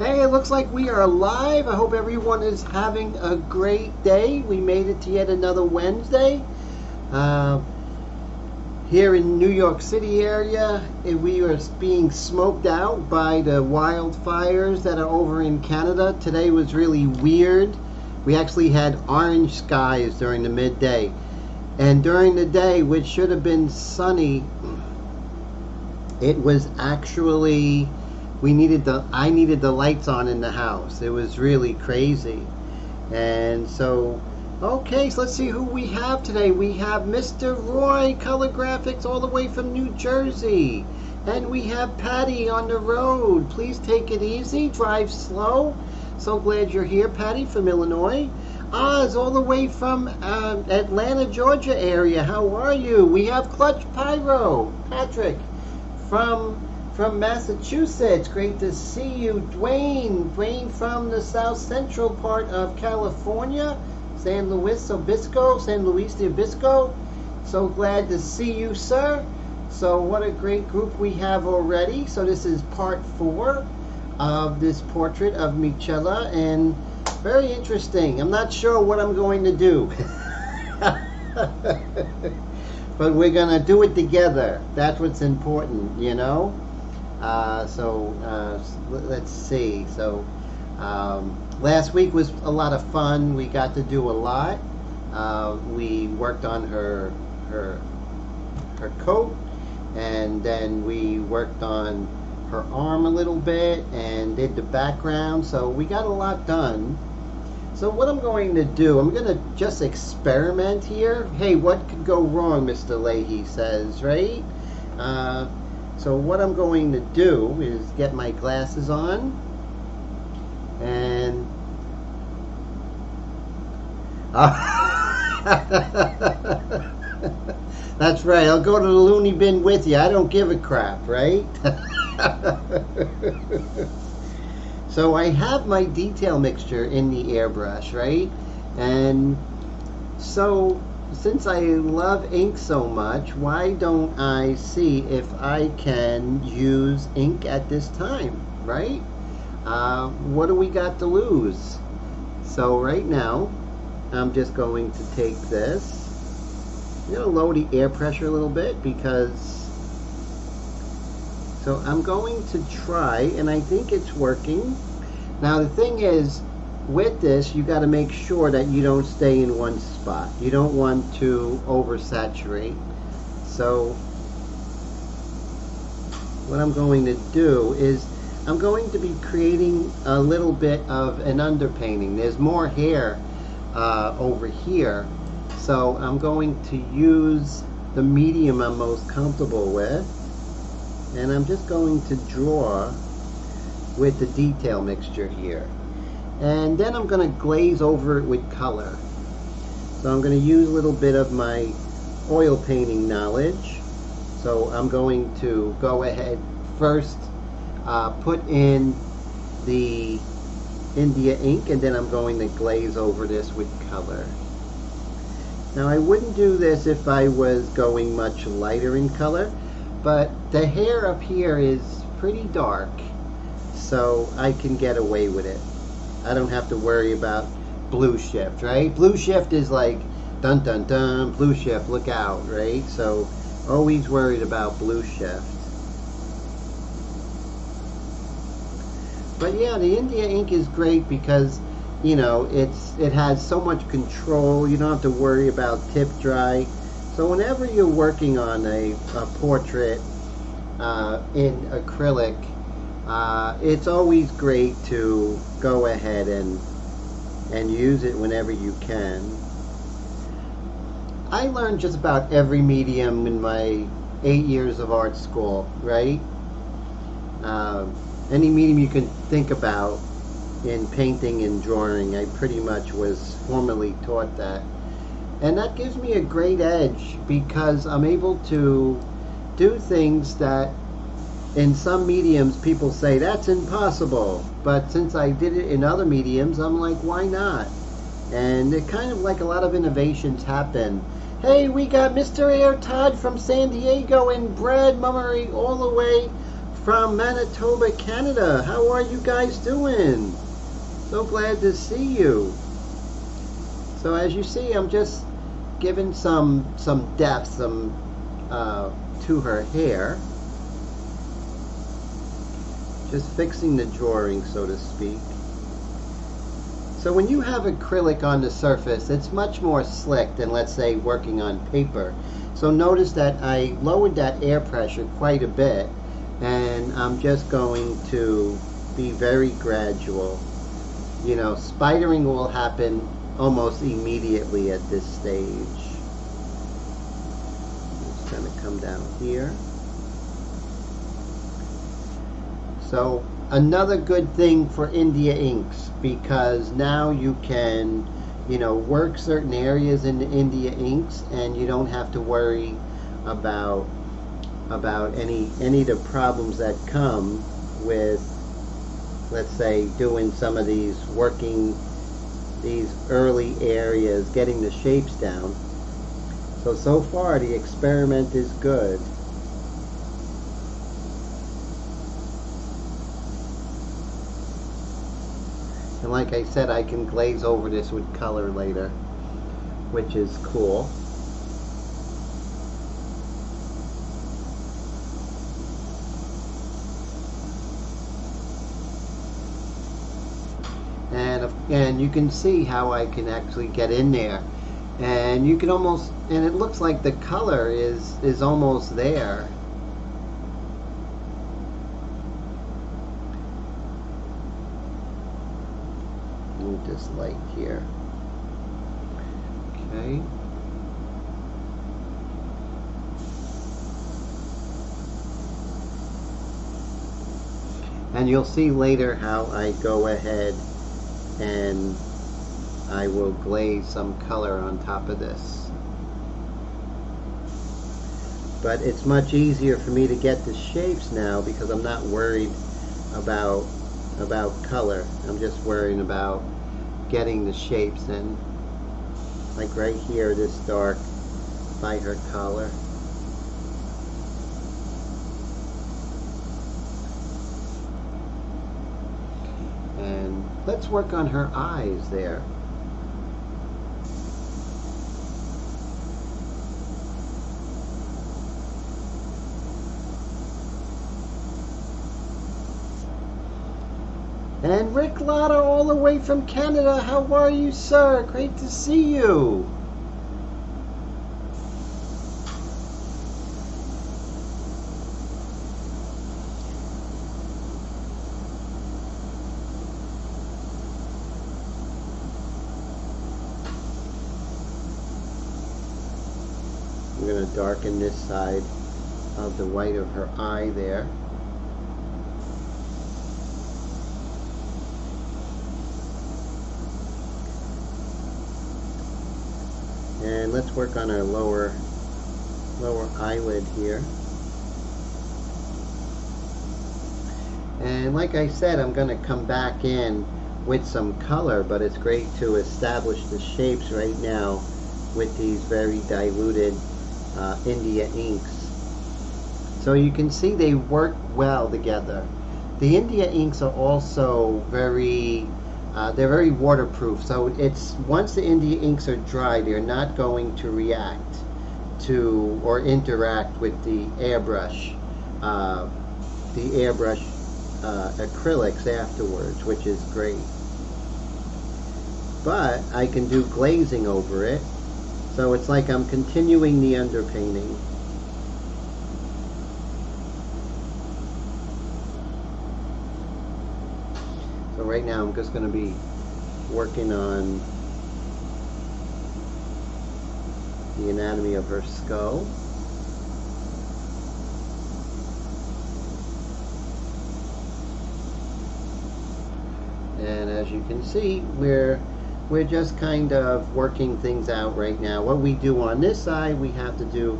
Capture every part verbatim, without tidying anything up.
Hey, it looks like we are live. I hope everyone is having a great day. We made it to yet another Wednesday. Uh, here in New York City area, we are being smoked out by the wildfires that are over in Canada. Today was really weird. We actually had orange skies during the midday. And during the day, which should have been sunny, it was actually... We needed the, I needed the lights on in the house. It was really crazy. And so, okay, so let's see who we have today. We have Mister Roy, Color Graphics, all the way from New Jersey. And we have Patty on the road. Please take it easy, drive slow. So glad you're here, Patty, from Illinois. Oz, all the way from um, Atlanta, Georgia area. How are you? We have Clutch Pyro, Patrick, from... from Massachusetts. Great to see you. Dwayne, Dwayne from the south central part of California, San Luis Obispo, San Luis de Obispo. So glad to see you, sir. So what a great group we have already. So this is part four of this portrait of Michella, and very interesting. I'm not sure what I'm going to do. But we're going to do it together. That's what's important, you know? Uh, so uh, let's see. So um, last week was a lot of fun. We got to do a lot. Uh, we worked on her her her coat, and then we worked on her arm a little bit and did the background. So we got a lot done. So what I'm going to do, I'm going to just experiment here. Hey, what could go wrong, Mister Leahy says, right? Uh, So what I'm going to do is get my glasses on, and uh, that's right, I'll go to the loony bin with you. I don't give a crap, right? So I have my detail mixture in the airbrush, right? And so since I love ink so much, why don't I see if I can use ink at this time, right? Uh, what do we got to lose? So right now, I'm just going to take this. I'm going to lower the air pressure a little bit because... So I'm going to try, and I think it's working. Now the thing is, with this, you got to make sure that you don't stay in one spot. You don't want to oversaturate. So what I'm going to do is I'm going to be creating a little bit of an underpainting. There's more hair uh, over here, so I'm going to use the medium I'm most comfortable with, and I'm just going to draw with the detail mixture here. And then I'm going to glaze over it with color. So I'm going to use a little bit of my oil painting knowledge. So I'm going to go ahead first, uh, put in the India ink, and then I'm going to glaze over this with color. Now I wouldn't do this if I was going much lighter in color, but the hair up here is pretty dark, so I can get away with it. I don't have to worry about blue shift, right? Blue shift is like, dun dun dun, blue shift, look out, right? So, always worried about blue shift. But yeah, the India ink is great because, you know, it's it has so much control. You don't have to worry about tip dry. So whenever you're working on a, a portrait uh, in acrylic, Uh, it's always great to go ahead and and use it whenever you can. I learned just about every medium in my eight years of art school, right? Uh, any medium you can think about in painting and drawing, I pretty much was formally taught that. And that gives me a great edge because I'm able to do things that in some mediums people say that's impossible, but since I did it in other mediums, I'm like, why not? And it kind of like a lot of innovations happen. Hey, we got Mister Air Todd from San Diego and Brad Mummery all the way from Manitoba, Canada. How are you guys doing? So glad to see you. So as you see, I'm just giving some some depth, some uh, to her hair. Just fixing the drawing, so to speak. So when you have acrylic on the surface, it's much more slick than, let's say, working on paper. So notice that I lowered that air pressure quite a bit, and I'm just going to be very gradual. You know, spidering will happen almost immediately at this stage. I'm just going to come down here. So another good thing for India inks, because now you can, you know, work certain areas in the India inks, and you don't have to worry about about any any of the problems that come with, let's say, doing some of these working these early areas, getting the shapes down. So so far the experiment is good. And like I said, I can glaze over this with color later, which is cool. And, and you can see how I can actually get in there. And you can almost, and it looks like the color is, is almost there. This light here. Okay. And you'll see later how I go ahead and I will glaze some color on top of this. But it's much easier for me to get the shapes now because I'm not worried about about color. I'm just worrying about getting the shapes in. Like right here, this dark by her collar. And let's work on her eyes there. And Rick Lotta, all the way from Canada. How are you, sir? Great to see you. I'm going to darken this side of the white of her eye there. And let's work on our lower lower eyelid here. And like I said, I'm going to come back in with some color, but it's great to establish the shapes right now with these very diluted uh, India inks. So you can see they work well together. The India inks are also very Uh, they're very waterproof, so it's once the India inks are dry, they're not going to react to or interact with the airbrush, uh, the airbrush uh, acrylics afterwards, which is great. But I can do glazing over it, so it's like I'm continuing the underpainting. So right now I'm just going to be working on the anatomy of her skull. And as you can see, we're we're just kind of working things out right now. What we do on this side, we have to do.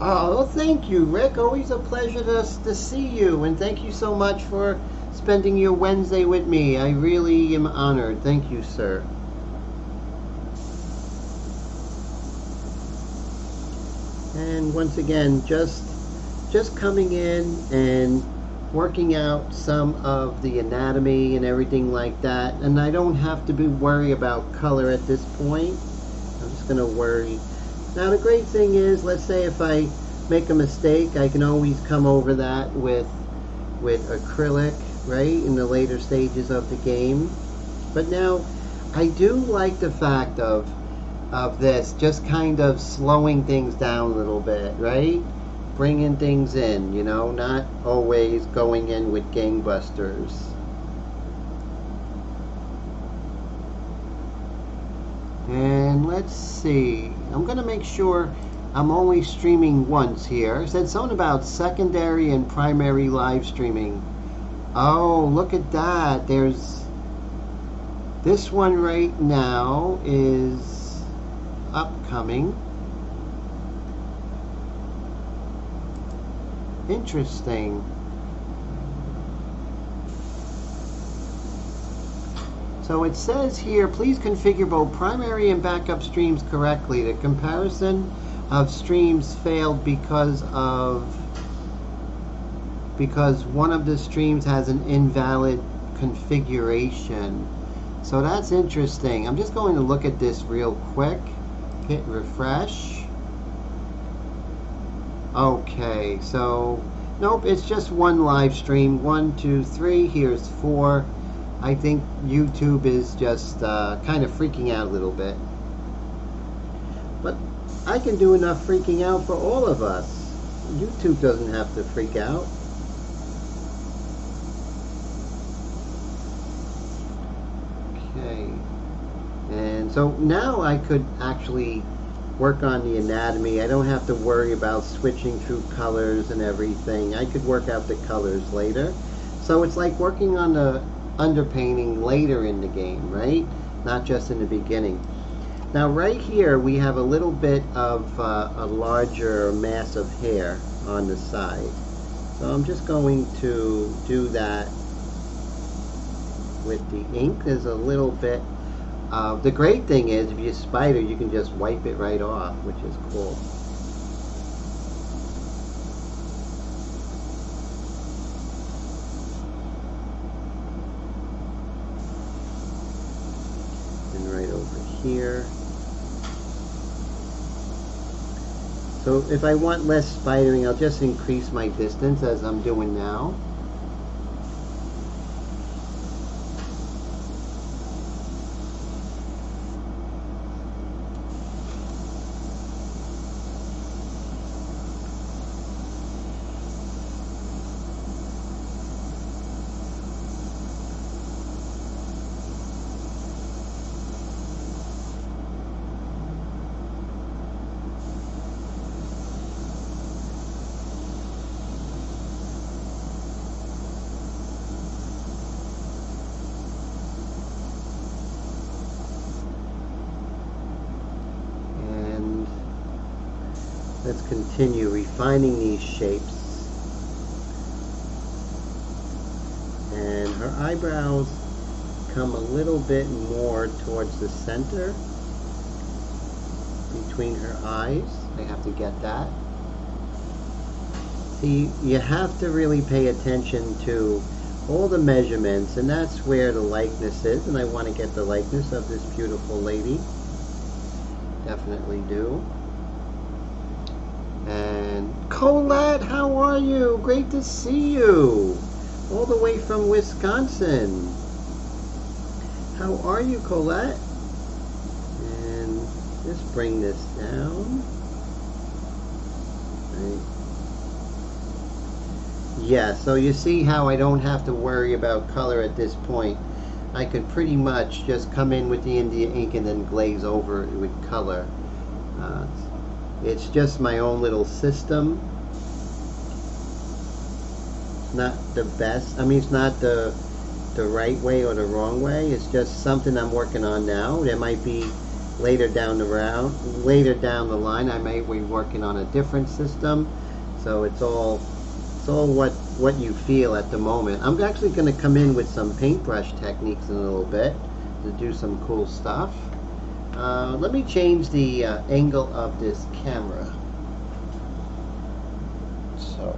Oh, thank you, Rick. Always a pleasure to to see you, and thank you so much for spending your Wednesday with me. I really am honored. Thank you, sir. And once again, just just coming in and working out some of the anatomy and everything like that, and I don't have to be worried about color at this point. I'm just going to worry. Now the great thing is, let's say if I make a mistake, I can always come over that with with acrylic, right, in the later stages of the game. But now I do like the fact of of this just kind of slowing things down a little bit, right? Bringing things in, you know, not always going in with gangbusters. And let's see, I'm gonna make sure I'm only streaming once here. It said something about secondary and primary live streaming. Oh, look at that. There's this one right now is upcoming. Interesting. So it says here, please configure both primary and backup streams correctly. The comparison of streams failed because of because one of the streams has an invalid configuration. So that's interesting. I'm just going to look at this real quick. Hit refresh. Okay, so nope, it's just one live stream. One, two, three, here's four. I think YouTube is just uh, kind of freaking out a little bit, but I can do enough freaking out for all of us. YouTube doesn't have to freak out. Okay, and so now I could actually work on the anatomy. I don't have to worry about switching through colors and everything. I could work out the colors later. So it's like working on the underpainting later in the game, right? Not just in the beginning. Now right here we have a little bit of uh, a larger mass of hair on the side. So I'm just going to do that with the ink. There's a little bit. Uh, the great thing is, if you spider, you can just wipe it right off, which is cool. And right over here. So if I want less spidering, I'll just increase my distance as I'm doing now. Let's continue refining these shapes. And her eyebrows come a little bit more towards the center between her eyes. I have to get that. See, you have to really pay attention to all the measurements, and that's where the likeness is, and I want to get the likeness of this beautiful lady. Definitely do. And Colette, how are you? Great to see you. All the way from Wisconsin. How are you, Colette? And just bring this down. Right. Yeah, so you see how I don't have to worry about color at this point. I could pretty much just come in with the India ink and then glaze over it with color. Uh, It's just my own little system. It's not the best. I mean, it's not the the right way or the wrong way. It's just something I'm working on now. There might be later down the round, later down the line, I may be working on a different system. So it's all it's all what what you feel at the moment. I'm actually going to come in with some paintbrush techniques in a little bit to do some cool stuff. Uh, let me change the uh, angle of this camera. So,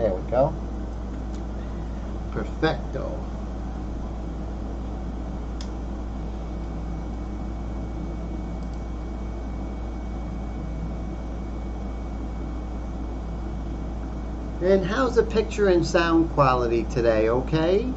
There we go. Perfecto. And how's the picture and sound quality today, okay?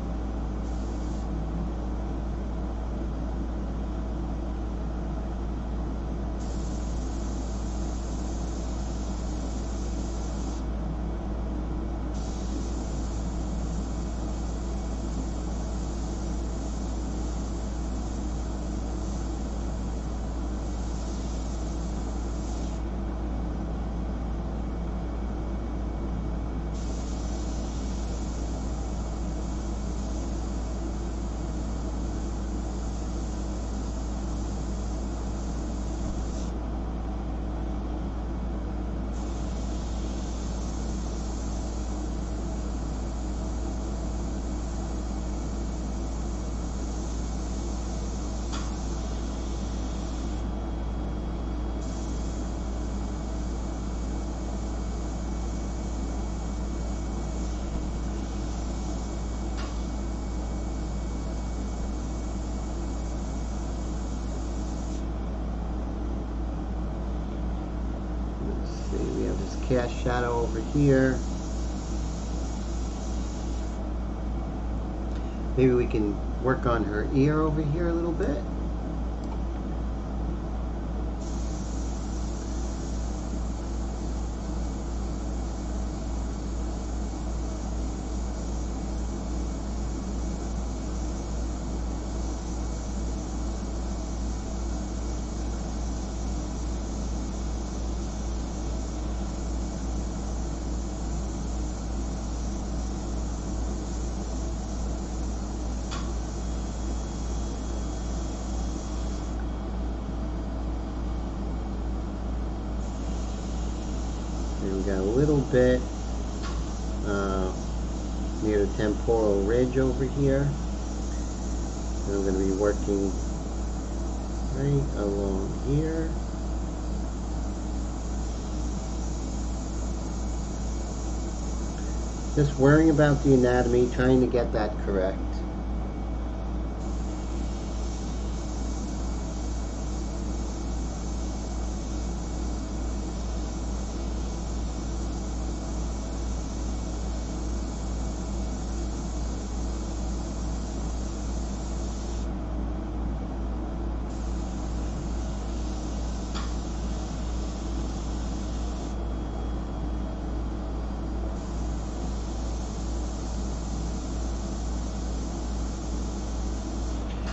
Cast shadow over here. Maybe we can work on her ear over here a little bit. Bit uh, near the temporal ridge over here, and I'm going to be working right along here. Just worrying about the anatomy, trying to get that correct.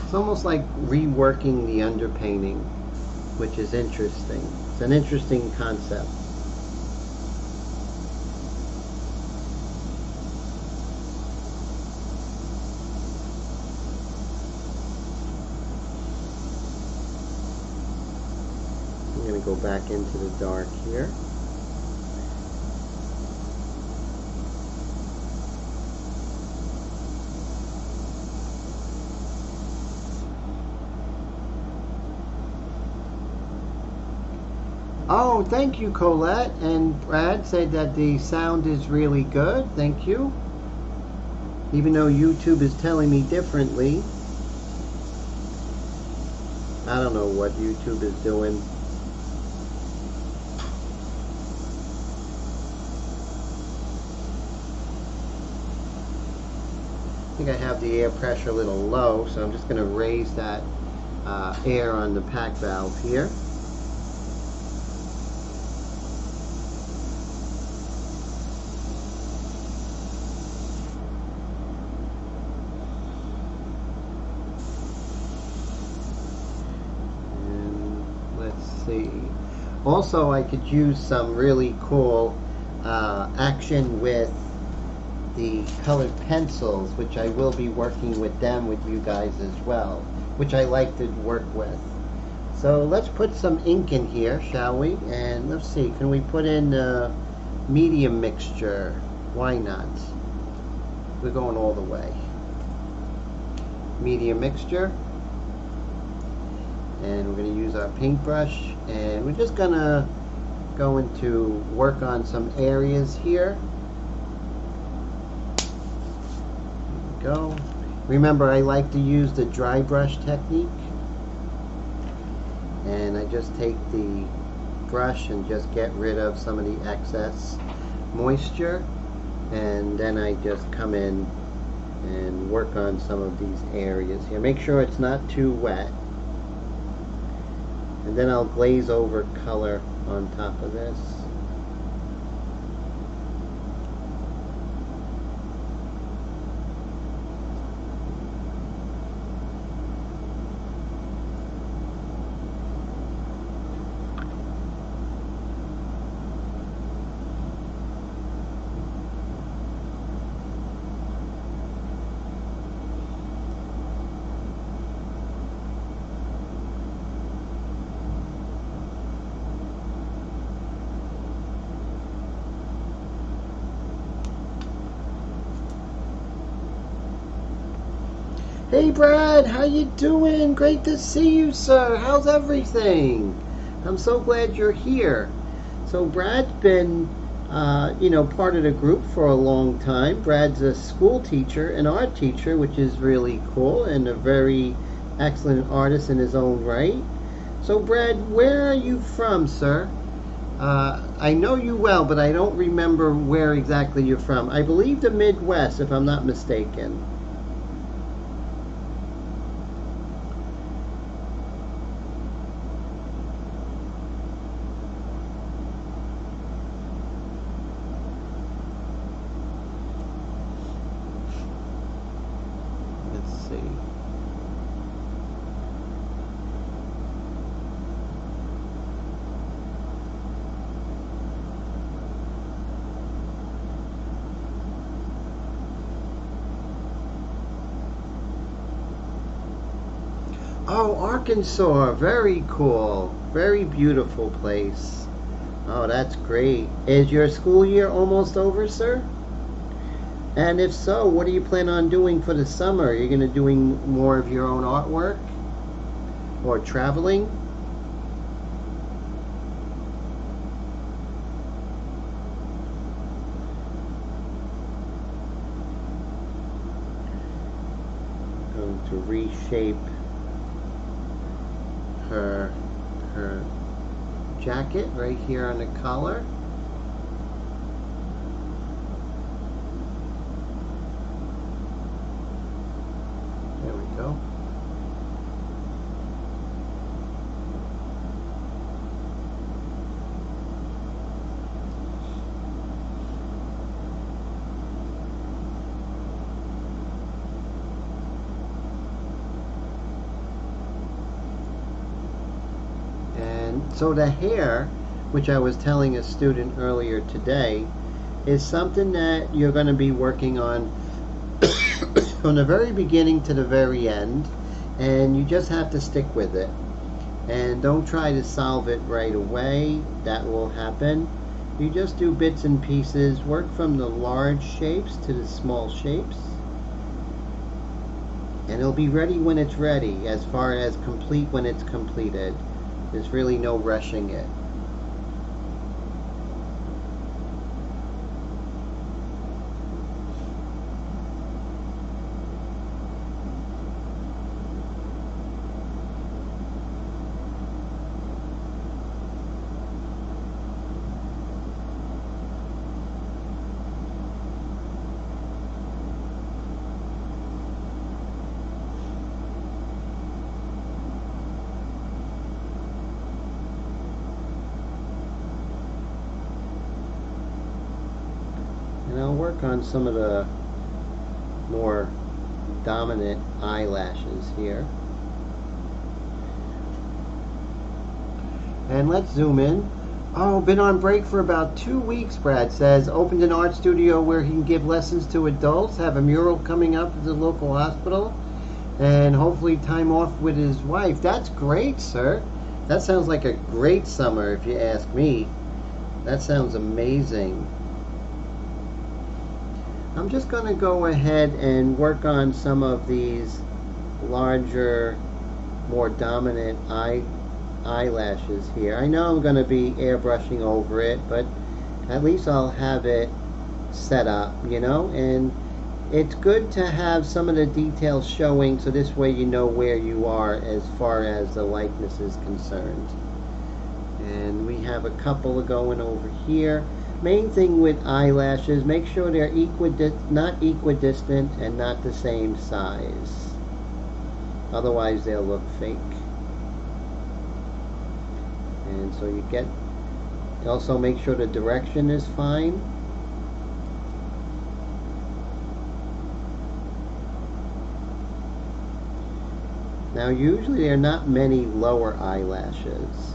It's almost like reworking the underpainting, which is interesting. It's an interesting concept. I'm going to go back into the dark here. Oh, thank you, Colette. And Brad said that the sound is really good. Thank you. Even though YouTube is telling me differently. I don't know what YouTube is doing. I think I have the air pressure a little low, so I'm just going to raise that uh, air on the pack valve here. Also, I could use some really cool uh, action with the colored pencils, which I will be working with them with you guys as well, which I like to work with. So let's put some ink in here, shall we? And let's see, can we put in a medium mixture? Why not? We're going all the way. Medium mixture. And we're going to use our paintbrush, and we're just going to go into work on some areas here. we go. Remember, I like to use the dry brush technique. And I just take the brush and just get rid of some of the excess moisture. And then I just come in and work on some of these areas here. Make sure it's not too wet. And then I'll glaze over color on top of this. Hey Brad, how you doing? Great to see you, sir. How's everything? I'm so glad you're here. So Brad's been, uh, you know, part of the group for a long time. Brad's a school teacher, an art teacher, which is really cool, and a very excellent artist in his own right. So Brad, where are you from, sir? Uh, I know you well, but I don't remember where exactly you're from. I believe the Midwest, if I'm not mistaken. Oh, Arkansas, very cool, very beautiful place. Oh, that's great. Is your school year almost over, sir? And if so, what do you plan on doing for the summer? Are you going to be doing more of your own artwork or traveling? I'm going to reshape Her, her jacket right here on the collar. There we go. So the hair, which I was telling a student earlier today, is something that you're going to be working on from the very beginning to the very end, and you just have to stick with it. And don't try to solve it right away. That will happen. You just do bits and pieces, work from the large shapes to the small shapes, and it'll be ready when it's ready, as far as complete when it's completed. There's really no rushing it. On some of the more dominant eyelashes here. And let's zoom in. Oh, been on break for about two weeks, Brad says. Opened an art studio where he can give lessons to adults, have a mural coming up at the local hospital, and hopefully time off with his wife. That's great, sir. That sounds like a great summer, if you ask me. That sounds amazing. I'm just going to go ahead and work on some of these larger, more dominant eye, eyelashes here. I know I'm going to be airbrushing over it, but at least I'll have it set up, you know? And It's good to have some of the details showing, so this way you know where you are as far as the likeness is concerned. And we have a couple going over here. Main thing with eyelashes, make sure they're equidistant, not equidistant and not the same size. Otherwise they'll look fake. And so you get, also make sure the direction is fine. Now usually there are not many lower eyelashes.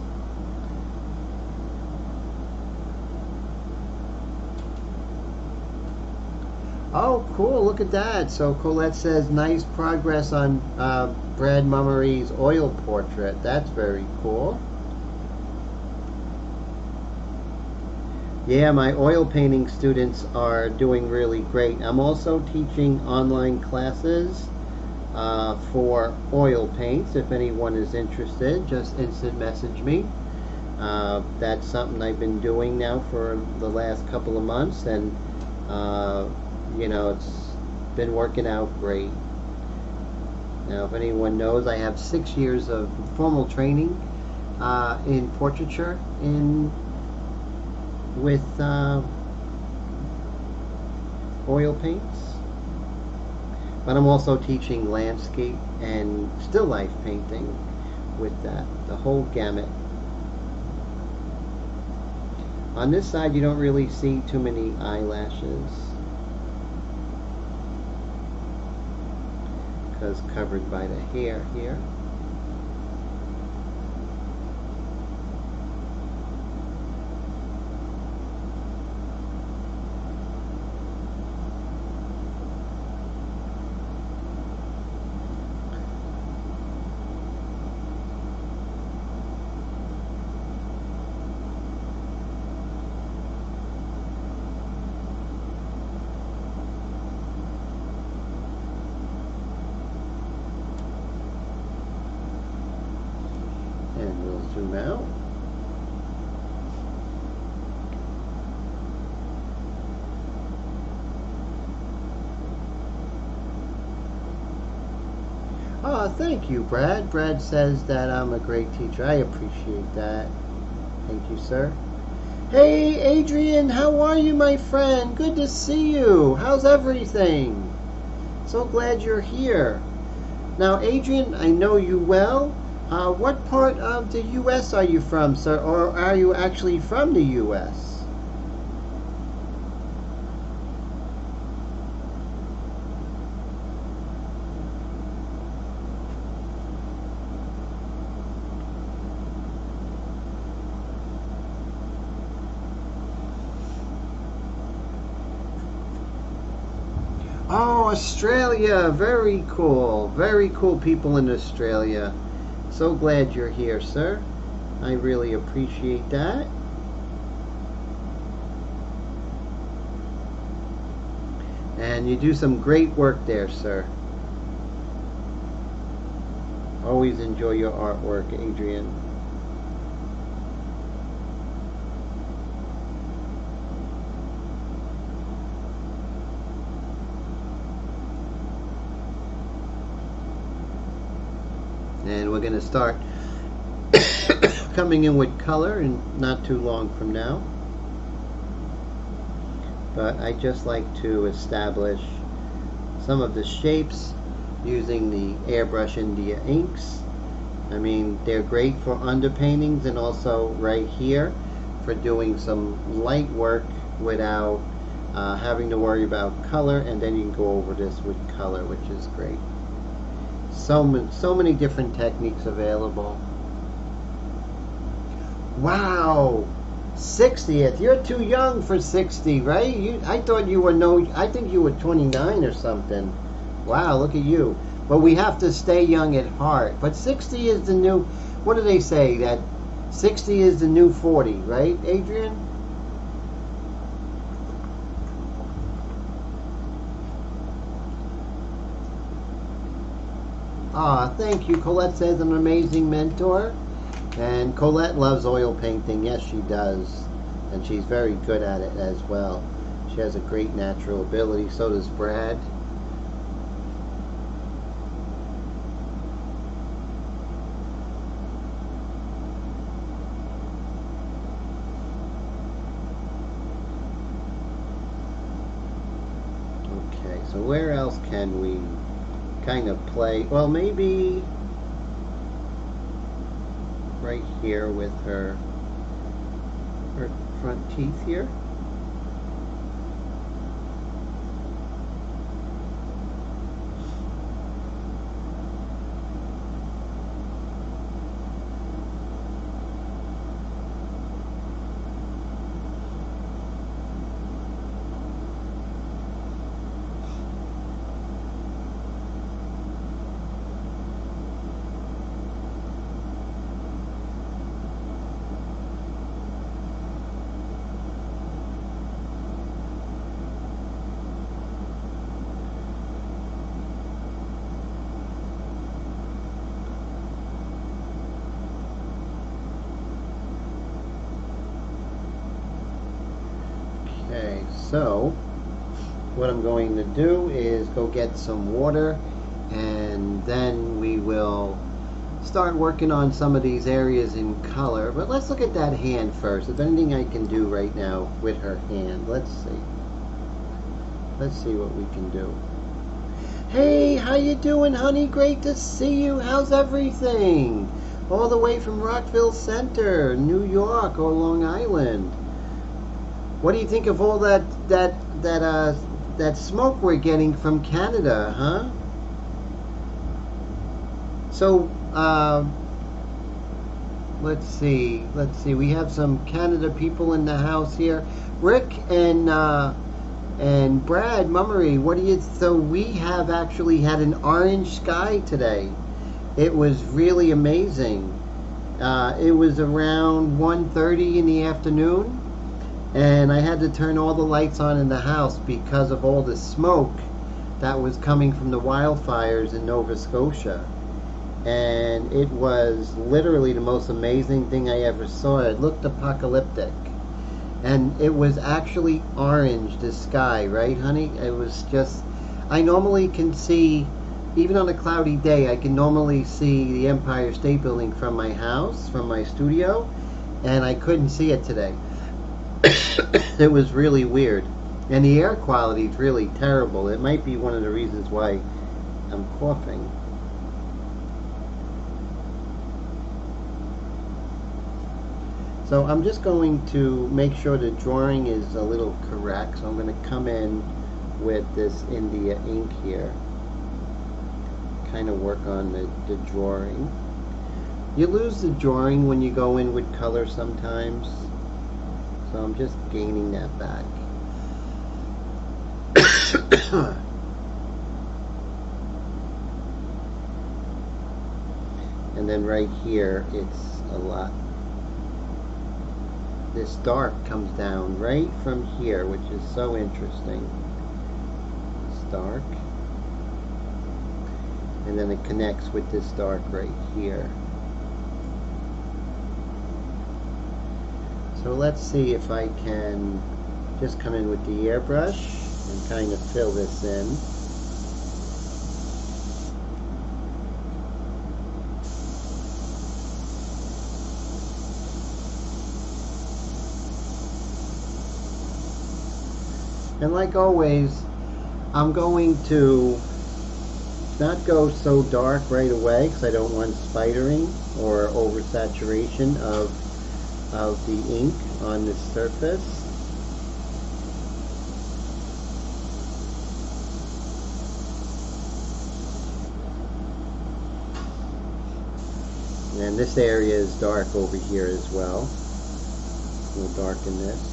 Oh, cool, look at that. So Colette says, nice progress on uh, Brad Mummery's oil portrait. That's very cool. Yeah, my oil painting students are doing really great. I'm also teaching online classes uh, for oil paints. If anyone is interested, just instant message me. Uh, that's something I've been doing now for the last couple of months, and uh, you know, it's been working out great. Now, if anyone knows, I have six years of formal training uh, in portraiture in with uh, oil paints, but I'm also teaching landscape and still life painting with that, the whole gamut. On this side, you don't really see too many eyelashes, because covered by the hair here. Thank you, Brad. Brad says that I'm a great teacher. I appreciate that. Thank you, sir. Hey, Adrian, how are you, my friend? Good to see you. How's everything? So glad you're here. Now, Adrian, I know you well. Uh, what part of the U S are you from, sir? Or are you actually from the U S? Australia, very cool, very cool people in Australia. So glad you're here, sir. I really appreciate that. And you do some great work there, sir. Always enjoy your artwork, Adrian. And we're going to start coming in with color and not too long from now. But I just like to establish some of the shapes using the airbrush India inks. I mean, they're great for underpaintings and also right here for doing some light work without uh, having to worry about color. And then you can go over this with color, which is great. So, so many different techniques available. Wow, sixtieth. You're too young for sixty, right? You, I thought you were no. I think you were twenty-nine or something. Wow, look at you. But we have to stay young at heart. But sixty is the new. What do they say? That sixty is the new forty, right, Adrian? Ah, thank you. Colette says I'm an amazing mentor. And Colette loves oil painting. Yes, she does. And she's very good at it as well. She has a great natural ability. So does Brad. So where else can we kind of play? Well, maybe right here with her, her front teeth here. So what I'm going to do is go get some water, and then we will start working on some of these areas in color. But let's look at that hand first. If anything I can do right now with her hand, let's see. Let's see what we can do. Hey, how you doing, honey? Great to see you. How's everything? All the way from Rockville Center, New York, or Long Island. What do you think of all that that that uh that smoke we're getting from Canada, huh? So uh, let's see, let's see. We have some Canada people in the house here. Rick and uh, and Brad Mummery. What do you? So we have actually had an orange sky today. It was really amazing. Uh, it was around one thirty in the afternoon. And I had to turn all the lights on in the house because of all the smoke that was coming from the wildfires in Nova Scotia. And it was literally the most amazing thing I ever saw. It looked apocalyptic. And it was actually orange, the sky, right, honey? It was just, I normally can see, even on a cloudy day, I can normally see the Empire State Building from my house, from my studio, and I couldn't see it today. It was really weird, and the air quality is really terrible. It might be one of the reasons why I'm coughing. So I'm just going to make sure the drawing is a little correct. So I'm going to come in with this India ink here, kind of work on the, the drawing. You lose the drawing when you go in with color sometimes. So I'm just gaining that back. And then right here, it's a lot. This dark comes down right from here, which is so interesting. It's dark. And then it connects with this dark right here. So let's see if I can just come in with the airbrush and kind of fill this in. And like always, I'm going to not go so dark right away because I don't want spidering or oversaturation of of the ink on this surface. And this area is dark over here as well. We'll darken this.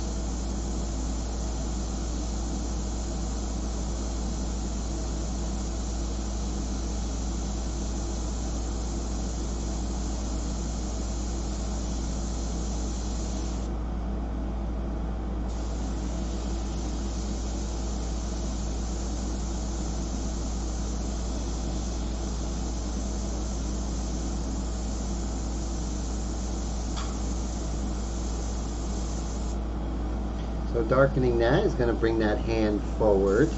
Darkening that is going to bring that hand forward.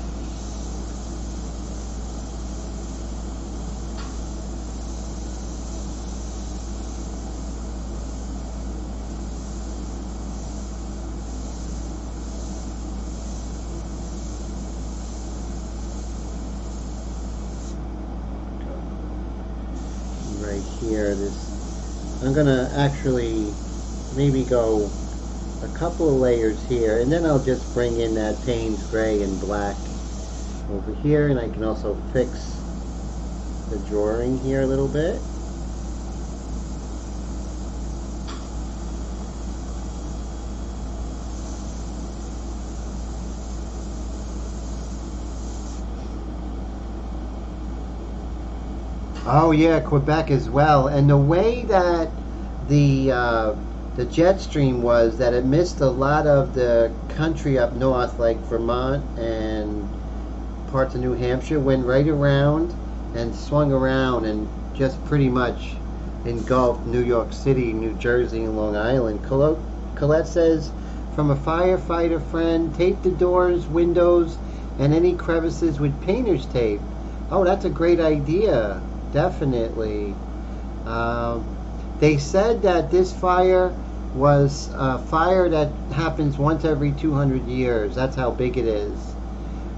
right here. This, I'm gonna actually maybe go a couple of layers here, and then I'll just bring in that Thames gray and black over here, and I can also fix the drawing here a little bit. Oh yeah, Quebec as well. And the way that the uh, the jet stream was that it missed a lot of the country up north, like Vermont and parts of New Hampshire, went right around and swung around and just pretty much engulfed New York City, New Jersey, and Long Island. Colette says, from a firefighter friend, tape the doors, windows, and any crevices with painter's tape. Oh, that's a great idea. Definitely. Um, they said that this fire was a fire that happens once every two hundred years. That's how big it is.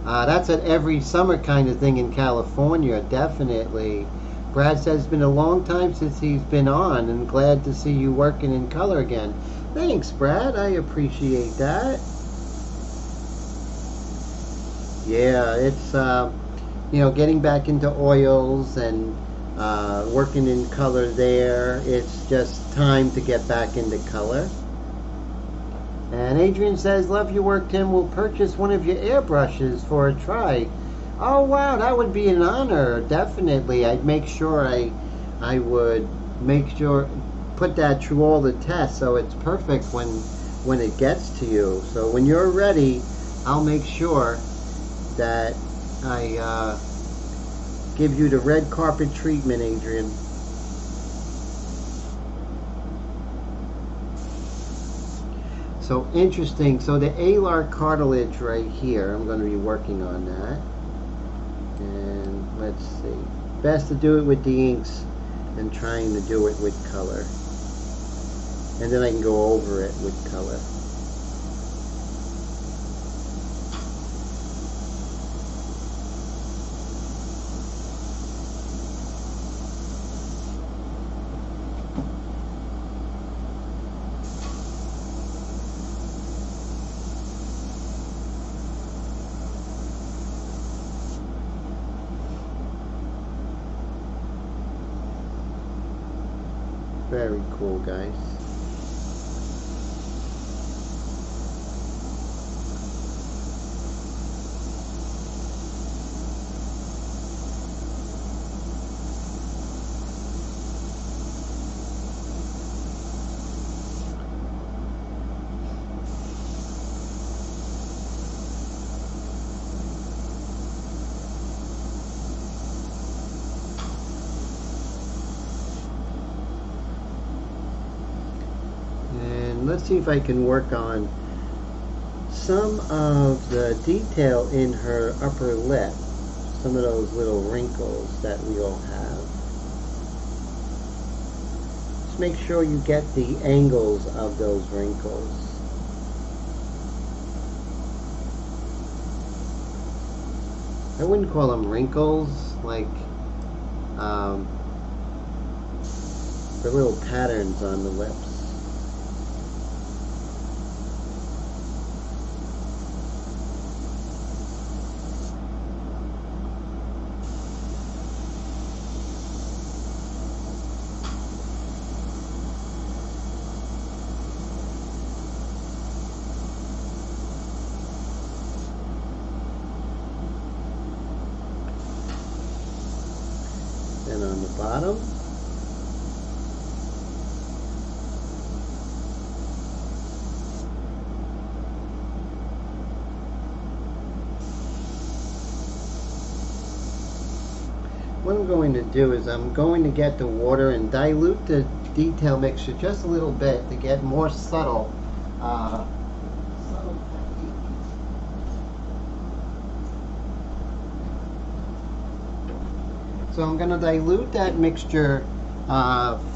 Uh, that's an every summer kind of thing in California, definitely. Brad says it's been a long time since he's been on, and glad to see you working in color again. Thanks, Brad. I appreciate that. Yeah, it's, uh, you know, getting back into oils and Uh, working in color there. It's just time to get back into color. And Adrian says, love your work, Tim. We'll purchase one of your airbrushes for a try. Oh wow, that would be an honor. Definitely. I'd make sure I I would make sure put that through all the tests so it's perfect when when it gets to you. So when you're ready, I'll make sure that I uh, give you the red carpet treatment, Adrian. So interesting. So the alar cartilage right here, I'm going to be working on that. And let's see. Best to do it with the inks than trying to do it with color. And then I can go over it with color. Very cool, guys. Let's see if I can work on some of the detail in her upper lip, some of those little wrinkles that we all have. Just make sure you get the angles of those wrinkles. I wouldn't call them wrinkles, like um, the little patterns on the lips. Do is I'm going to get the water and dilute the detail mixture just a little bit to get more subtle. Uh, subtle so I'm going to dilute that mixture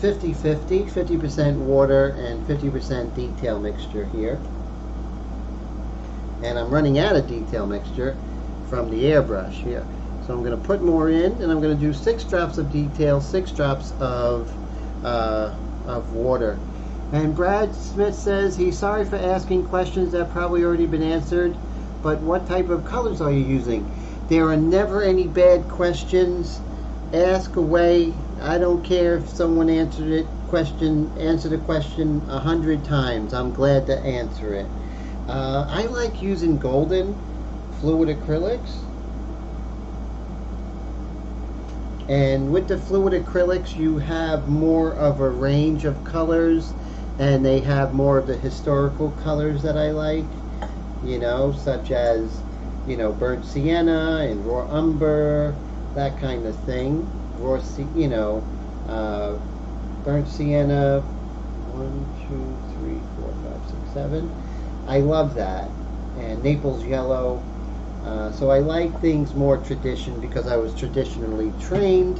fifty fifty, uh, fifty percent water and fifty percent detail mixture here. And I'm running out of detail mixture from the airbrush here. So I'm going to put more in, and I'm going to do six drops of detail, six drops of uh, of water. And Brad Smith says he's sorry for asking questions that probably already been answered, but what type of colors are you using? There are never any bad questions. Ask away. I don't care if someone answered it question answered a question a hundred times. I'm glad to answer it. Uh, I like using Golden fluid acrylics. And with the fluid acrylics, you have more of a range of colors, and they have more of the historical colors that I like, you know, such as, you know, burnt sienna and raw umber, that kind of thing. Raw, you know, uh, burnt sienna, one, two, three, four, five, six, seven. I love that. And Naples yellow. Uh, so I like things more tradition because I was traditionally trained,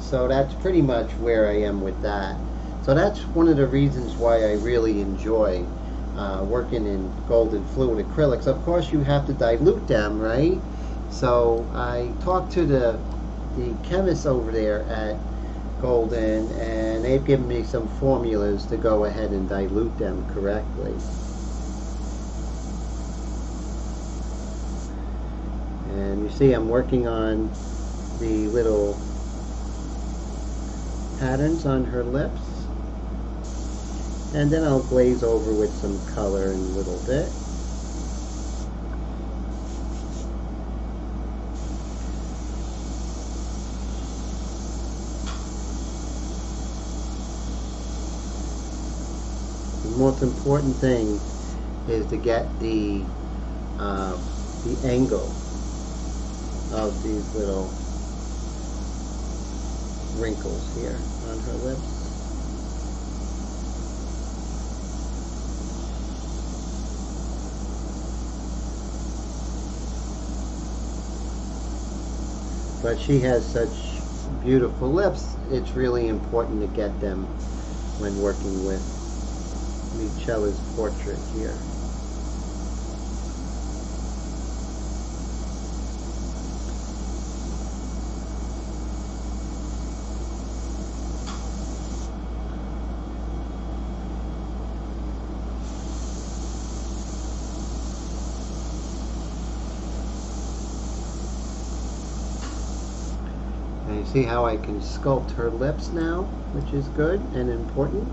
so that's pretty much where I am with that. So that's one of the reasons why I really enjoy uh, working in Golden fluid acrylics. Of course you have to dilute them, right? So I talked to the, the chemists over there at Golden, and they've given me some formulas to go ahead and dilute them correctly. And you see I'm working on the little patterns on her lips. And then I'll glaze over with some color in a little bit. The most important thing is to get the, uh, the angle of these little wrinkles here on her lips. But she has such beautiful lips, it's really important to get them when working with Michella's portrait here. See how I can sculpt her lips now, which is good and important.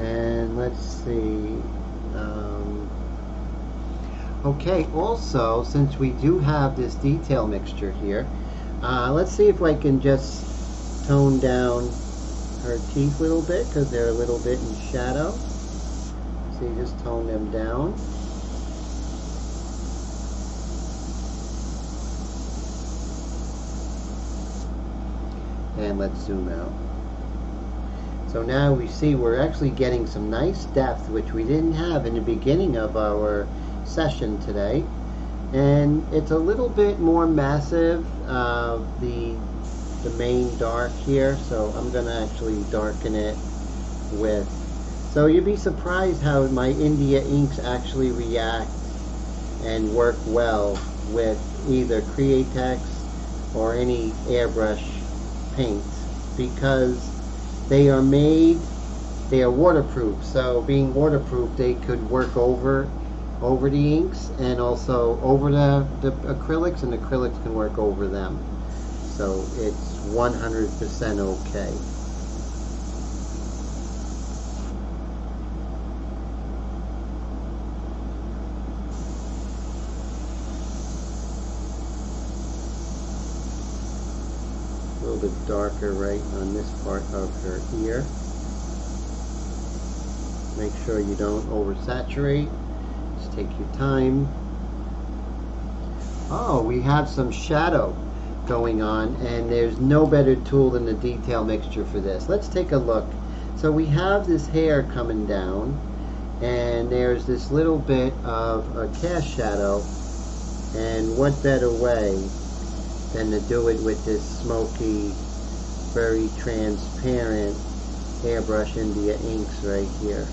And let's see. Um, okay, also, since we do have this detail mixture here, uh, let's see if I can just tone down her teeth a little bit, because they're a little bit in shadow. So you just tone them down. And let's zoom out. So now we see we're actually getting some nice depth, which we didn't have in the beginning of our session today. And it's a little bit more massive, uh, the the main dark here, so I'm going to actually darken it with. So you'd be surprised how my India inks actually react and work well with either Createx or any airbrush paints, because they are made, they are waterproof, so being waterproof they could work over over the inks and also over the, the acrylics, and acrylics can work over them. So it's one hundred percent okay. A little bit darker right on this part of her ear. Make sure you don't oversaturate. Just take your time. Oh, we have some shadow going on, and there's no better tool than the detail mixture for this. Let's take a look. So we have this hair coming down, and there's this little bit of a cast shadow, and what better way than to do it with this smoky, very transparent airbrush India inks right here.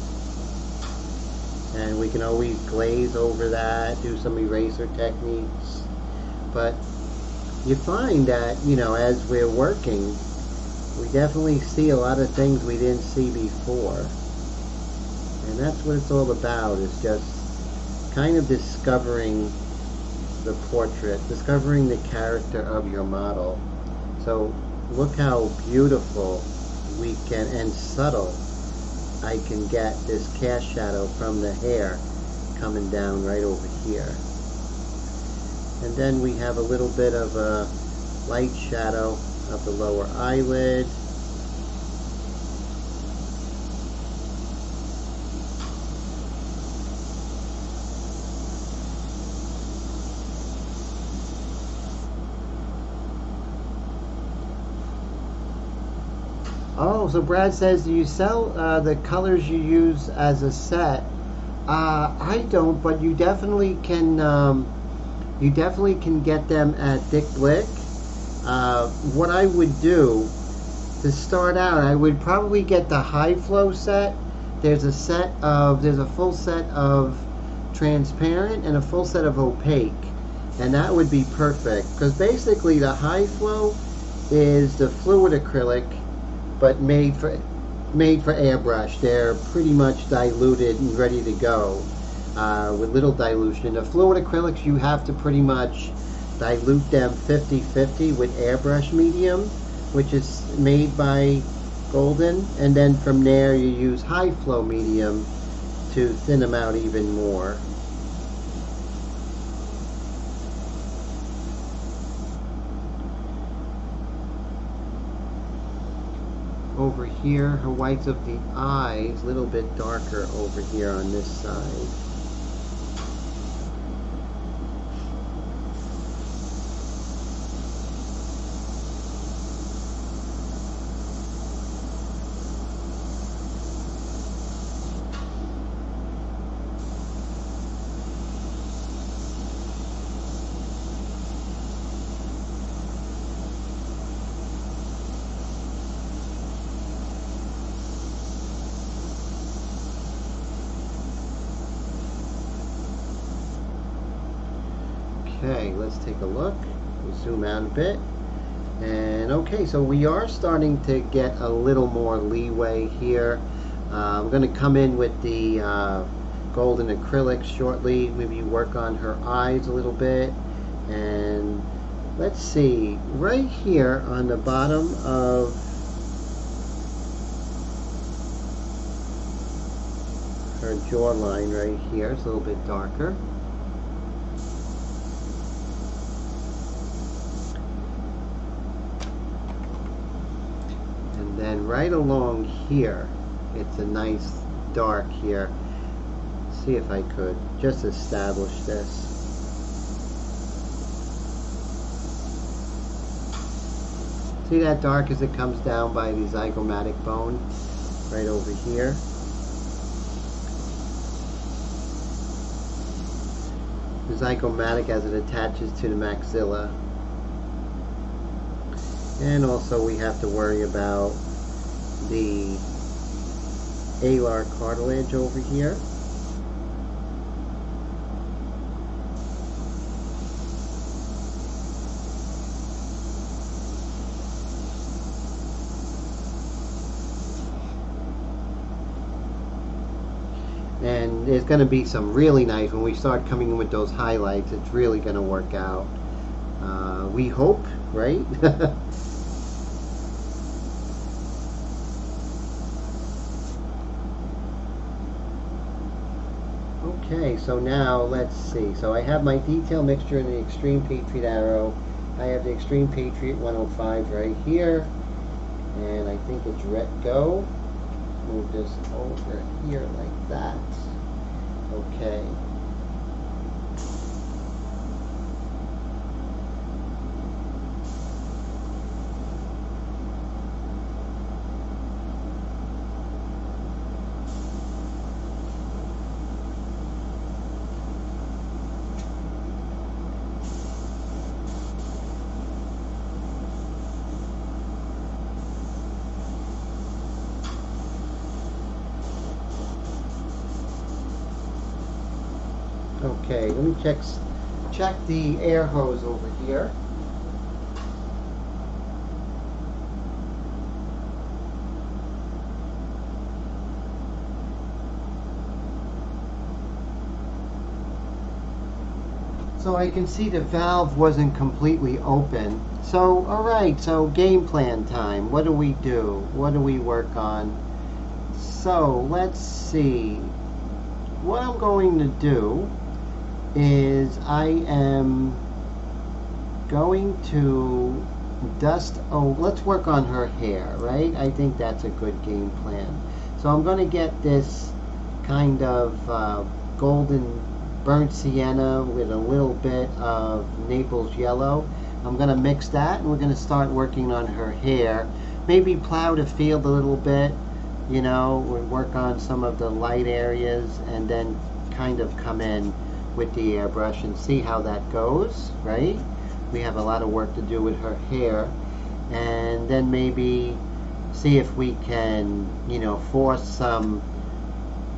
And we can always glaze over that, do some eraser techniques. But you find that, you know, as we're working, we definitely see a lot of things we didn't see before. And that's what it's all about, is just kind of discovering the portrait, discovering the character of your model. So look how beautiful we can, and subtle I can get this cast shadow from the hair coming down right over here. And then we have a little bit of a light shadow of the lower eyelid. Oh, so Brad says, do you sell uh, the colors you use as a set? Uh, I don't, but you definitely can. Um, you definitely can get them at Dick Blick. Uh, what I would do to start out, I would probably get the high flow set. There's a set of, there's a full set of transparent and a full set of opaque, and that would be perfect, because basically the high flow is the fluid acrylic, but made for made for airbrush. They're pretty much diluted and ready to go uh, with little dilution. The fluid acrylics, you have to pretty much dilute them fifty fifty with airbrush medium, which is made by Golden, and then from there you use high flow medium to thin them out even more. Over here, her whites of the eyes, a little bit darker over here on this side. Let's take a look. We'll zoom out a bit. And okay, so we are starting to get a little more leeway here. Uh, I'm going to come in with the uh, golden acrylics shortly. Maybe work on her eyes a little bit. And let's see, right here on the bottom of her jawline right here, it's a little bit darker. And right along here, it's a nice dark here. Let's see if I could just establish this. See that dark as it comes down by the zygomatic bone right over here. The zygomatic as it attaches to the maxilla. And also we have to worry about the alar cartilage over here. And there's going to be some really nice, when we start coming in with those highlights, it's really going to work out. Uh, we hope, right? Okay, so now let's see. So I have my detail mixture in the Extreme Patriot arrow. I have the Extreme Patriot one oh five right here. And I think it's red go. Move this over here like that. Okay. Okay, let me check, check the air hose over here. So I can see the valve wasn't completely open. So, alright, so game plan time. What do we do? What do we work on? So, let's see. What I'm going to do is I am going to dust, oh, let's work on her hair, right? I think that's a good game plan. So I'm going to get this kind of uh, golden burnt sienna with a little bit of Naples yellow. I'm going to mix that and we're going to start working on her hair. Maybe plow the field a little bit, you know, we'll work on some of the light areas and then kind of come in with the airbrush and see how that goes, right? We have a lot of work to do with her hair. And then maybe see if we can, you know, force some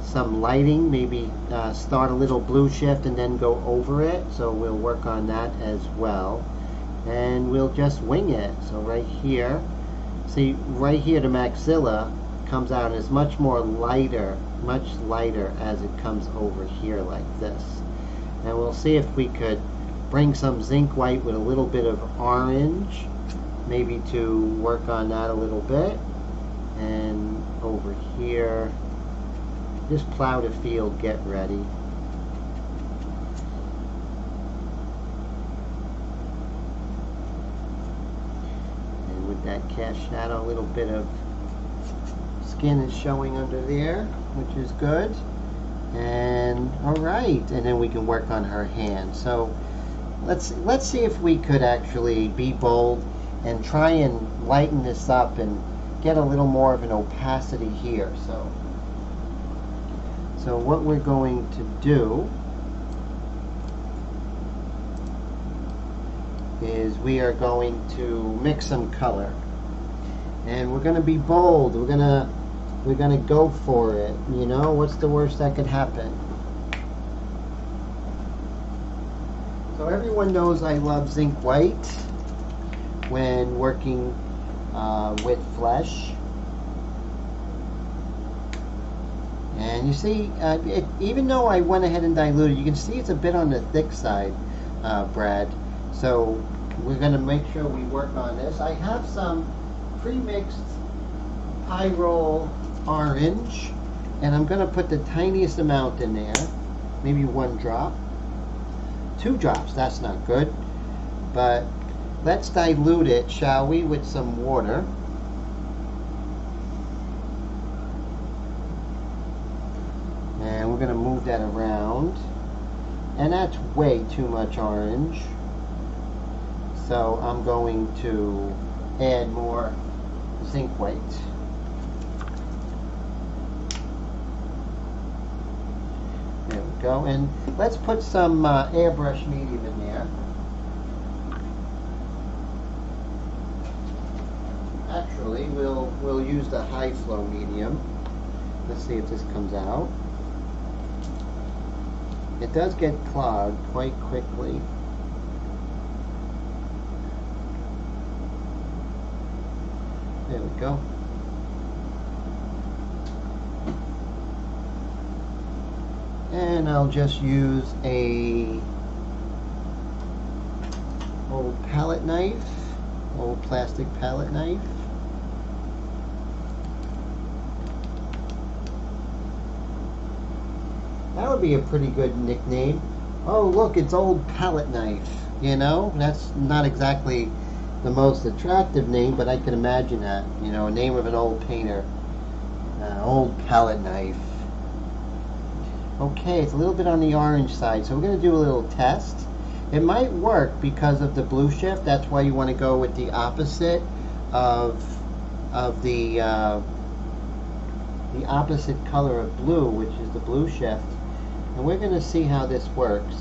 some lighting, maybe uh, start a little blue shift and then go over it, so we'll work on that as well, and we'll just wing it. So right here, see right here the maxilla comes out and is much more lighter, much lighter as it comes over here like this, and we'll see if we could bring some zinc white with a little bit of orange, maybe to work on that a little bit, and over here just plow the field, get ready. And with that cast shadow, a little bit of skin is showing under there, which is good. And all right, and then we can work on her hand. So let's let's see if we could actually be bold and try and lighten this up and get a little more of an opacity here. So. So what we're going to do is we are going to mix some color, and we're going to be bold. We're gonna we're gonna go for it. You know, what's the worst that could happen? So everyone knows I love zinc white when working uh, with flesh. And you see, uh, it, even though I went ahead and diluted, you can see it's a bit on the thick side, uh, Brad. So we're going to make sure we work on this. I have some pre-mixed pyrrole orange, and I'm going to put the tiniest amount in there, maybe one drop, two drops. That's not good, but let's dilute it, shall we, with some water. And we're going to move that around, and that's way too much orange, so I'm going to add more zinc white. There we go, and let's put some uh, airbrush medium in there. Actually, we'll we'll use the high flow medium. Let's see if this comes out. It does get clogged quite quickly. There we go. And I'll just use a old palette knife, old plastic palette knife. That would be a pretty good nickname. Oh, look, it's old palette knife. You know, that's not exactly the most attractive name, but I can imagine that. You know, name of an old painter, uh, old palette knife. Okay, it's a little bit on the orange side, so we're going to do a little test. It might work because of the blue shift. That's why you want to go with the opposite of of the uh, the opposite color of blue, which is the blue shift. And we're going to see how this works.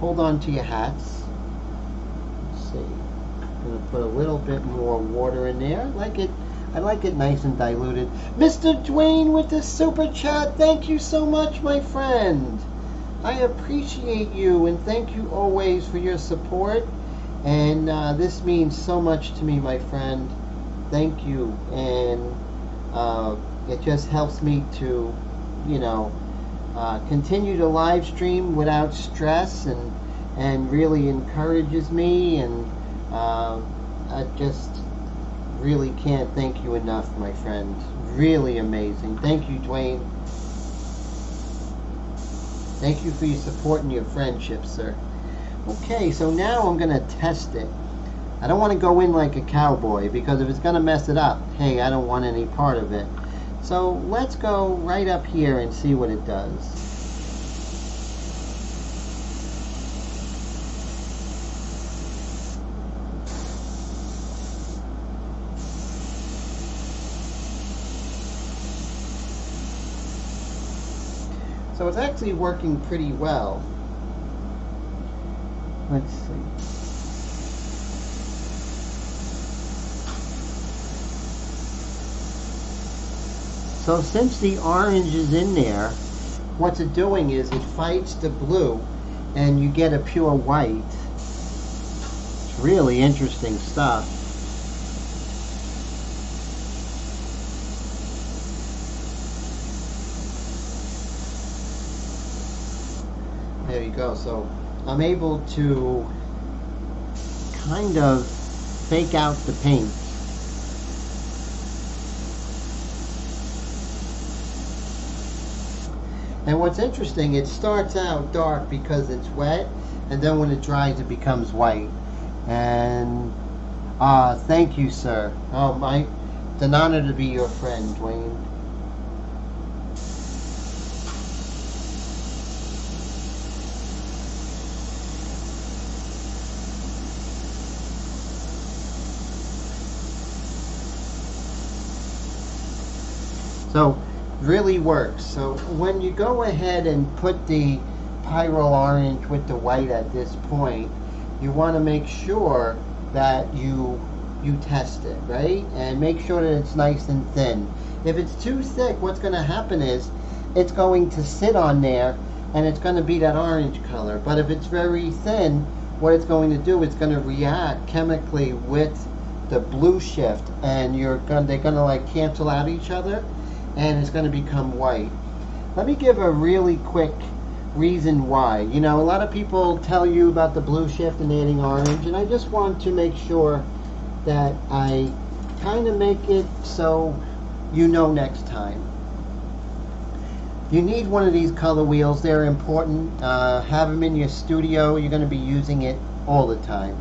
Hold on to your hats. Let's see. I'm going to put a little bit more water in there. I like it, I like it nice and diluted. Mister Dwayne with the super chat. Thank you so much, my friend. I appreciate you and thank you always for your support. And uh, this means so much to me, my friend. Thank you. And uh, it just helps me to, you know, uh, continue to live stream without stress, and and really encourages me. And uh, I just really can't thank you enough, my friend. Really amazing. Thank you, Dwayne. Thank you for your support and your friendship, sir. Okay, so now I'm going to test it. I don't want to go in like a cowboy, because if it's going to mess it up, hey, I don't want any part of it. So let's go right up here and see what it does. So it's actually working pretty well. Let's see. So since the orange is in there, what's it doing is it fights the blue and you get a pure white. It's really interesting stuff. There you go. So I'm able to kind of fake out the paint. And what's interesting, it starts out dark because it's wet, and then when it dries, it becomes white. And ah, uh, thank you, sir. Oh, my, it's an honor to be your friend, Dwayne. So. Really works. So when you go ahead and put the pyrrole orange with the white at this point, you want to make sure that you you test it, right? And make sure that it's nice and thin. If it's too thick, what's going to happen is it's going to sit on there and it's going to be that orange color. But if it's very thin, what it's going to do is going to react chemically with the blue shift, and you're going they're going to like cancel out each other, and it's going to become white. Let me give a really quick reason why. You know, a lot of people tell you about the blue shift and adding orange, and I just want to make sure that I kind of make it so you know next time. You need one of these color wheels. They're important. Uh, have them in your studio. You're going to be using it all the time.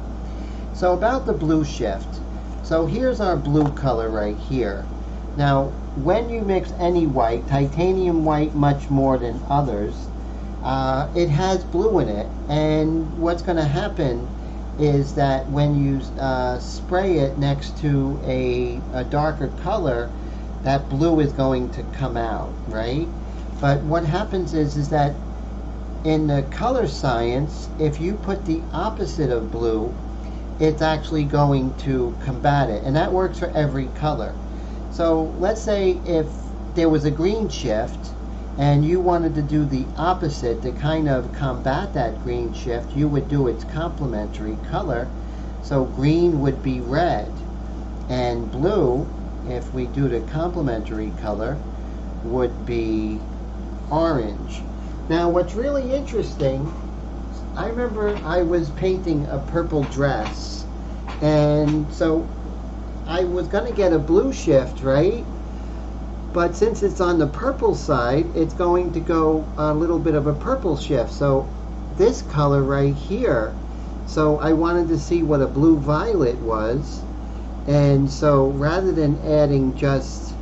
So about the blue shift. So here's our blue color right here. Now, when you mix any white, titanium white much more than others, uh, it has blue in it. And what's going to happen is that when you uh, spray it next to a, a darker color, that blue is going to come out, right? But what happens is, is that in the color science, if you put the opposite of blue, it's actually going to combat it. And that works for every color. So let's say if there was a green shift and you wanted to do the opposite to kind of combat that green shift, you would do its complementary color. So green would be red, and blue, if we do the complementary color, would be orange. Now what's really interesting, I remember I was painting a purple dress, and so I was going to get a blue shift, right? But since it's on the purple side, it's going to go a little bit of a purple shift. So this color right here, so I wanted to see what a blue violet was. And so rather than adding just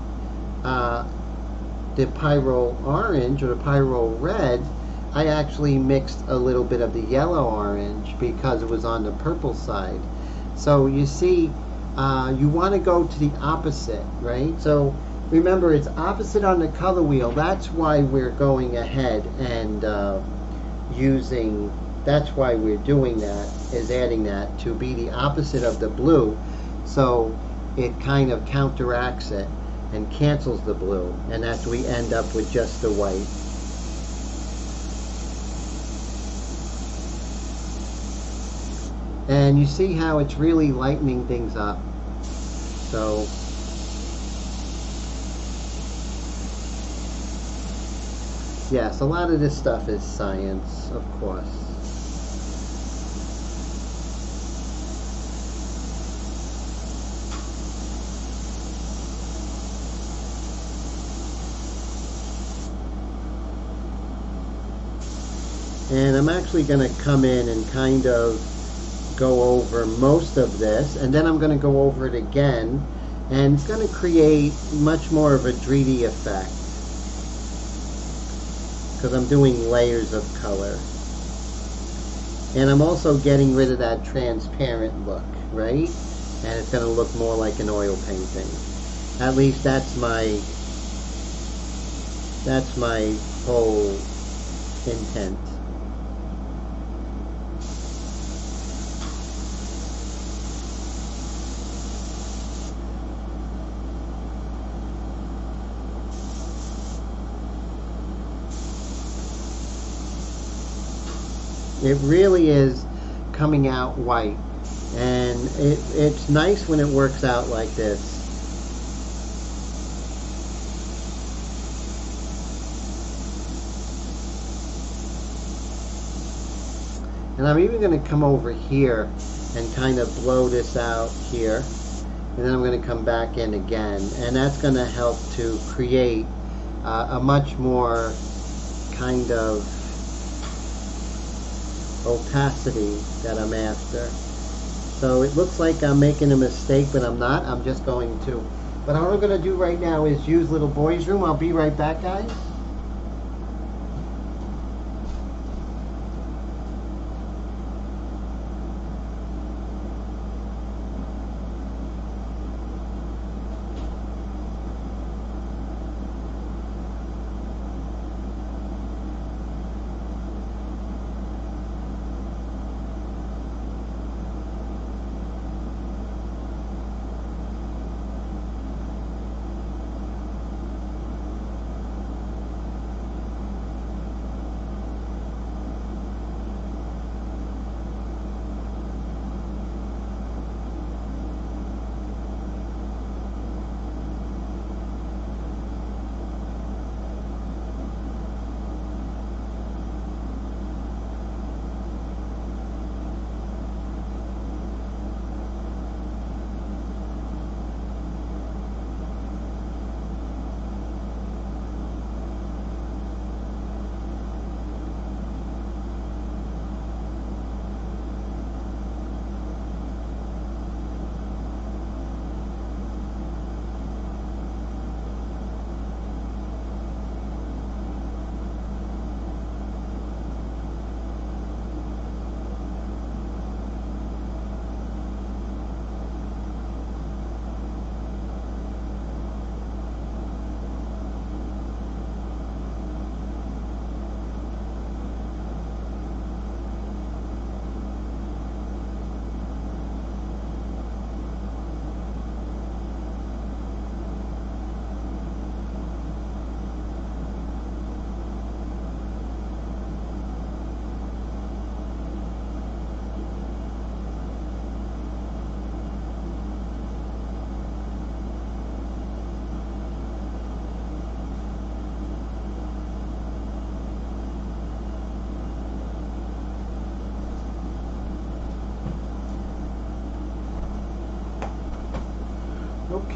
uh, the pyrrole orange or the pyrrole red, I actually mixed a little bit of the yellow orange because it was on the purple side. So you see, Uh, you want to go to the opposite, right? So remember, it's opposite on the color wheel. That's why we're going ahead and uh, using, that's why we're doing that, is adding that to be the opposite of the blue. So it kind of counteracts it and cancels the blue. And that's we end up with just the white. And you see how it's really lightening things up. So yes, a lot of this stuff is science, of course. And I'm actually going to come in and kind of go over most of this, and then I'm going to go over it again, and it's going to create much more of a dreamy effect, because I'm doing layers of color. And I'm also getting rid of that transparent look, right? And it's going to look more like an oil painting. At least that's my, that's my whole intent. It really is coming out white, and it, it's nice when it works out like this. And I'm even going to come over here and kind of blow this out here, and then I'm going to come back in again, and that's going to help to create uh, a much more kind of opacity that I'm after. So it looks like I'm making a mistake, but I'm not. I'm just going to. But all I'm going to do right now is use Little Boy's room. I'll be right back, guys.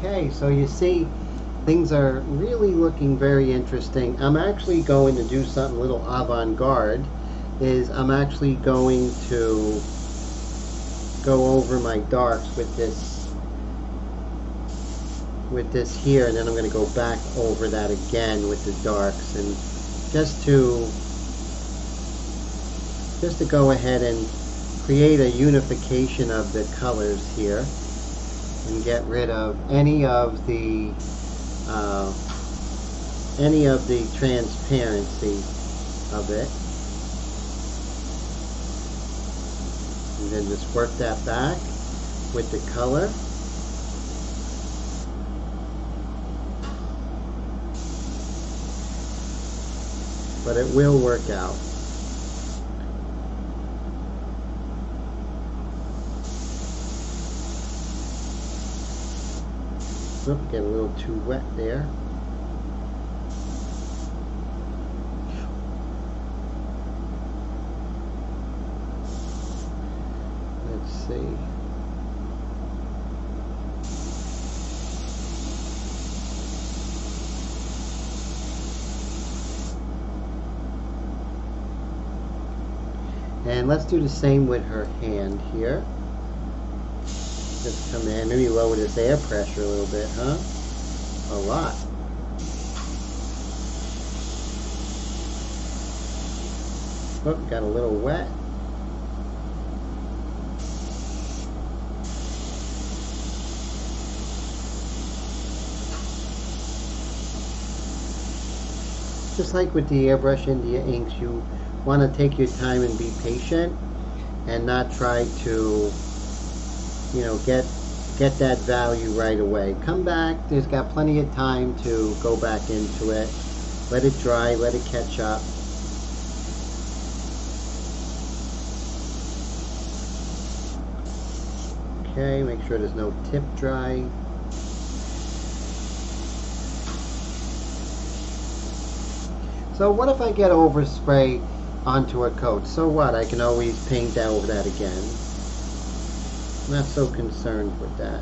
Okay, so you see, things are really looking very interesting. I'm actually going to do something a little avant-garde, is I'm actually going to go over my darks with this, with this here, and then I'm going to go back over that again with the darks, and just to, just to go ahead and create a unification of the colors here. And get rid of any of the uh, any of the transparency of it, and then just work that back with the color. But it will work out. up, get a little too wet there. Let's see. And let's do the same with her hand here. Just come in, maybe lower this air pressure a little bit, huh? A lot. Oh, got a little wet. Just like with the airbrush India inks, you want to take your time and be patient and not try to, you know, get get that value right away. Come back, there's got plenty of time to go back into it. Let it dry, let it catch up. Okay, make sure there's no tip dry. So what if I get overspray onto a coat? So what? I can always paint that over that again. I'm not so concerned with that.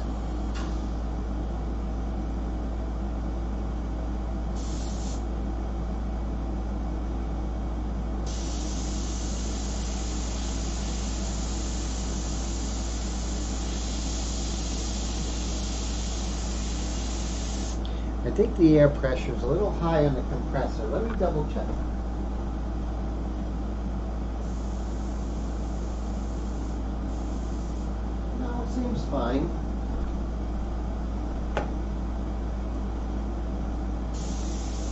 I think the air pressure is a little high on the compressor. Let me double check. Seems fine.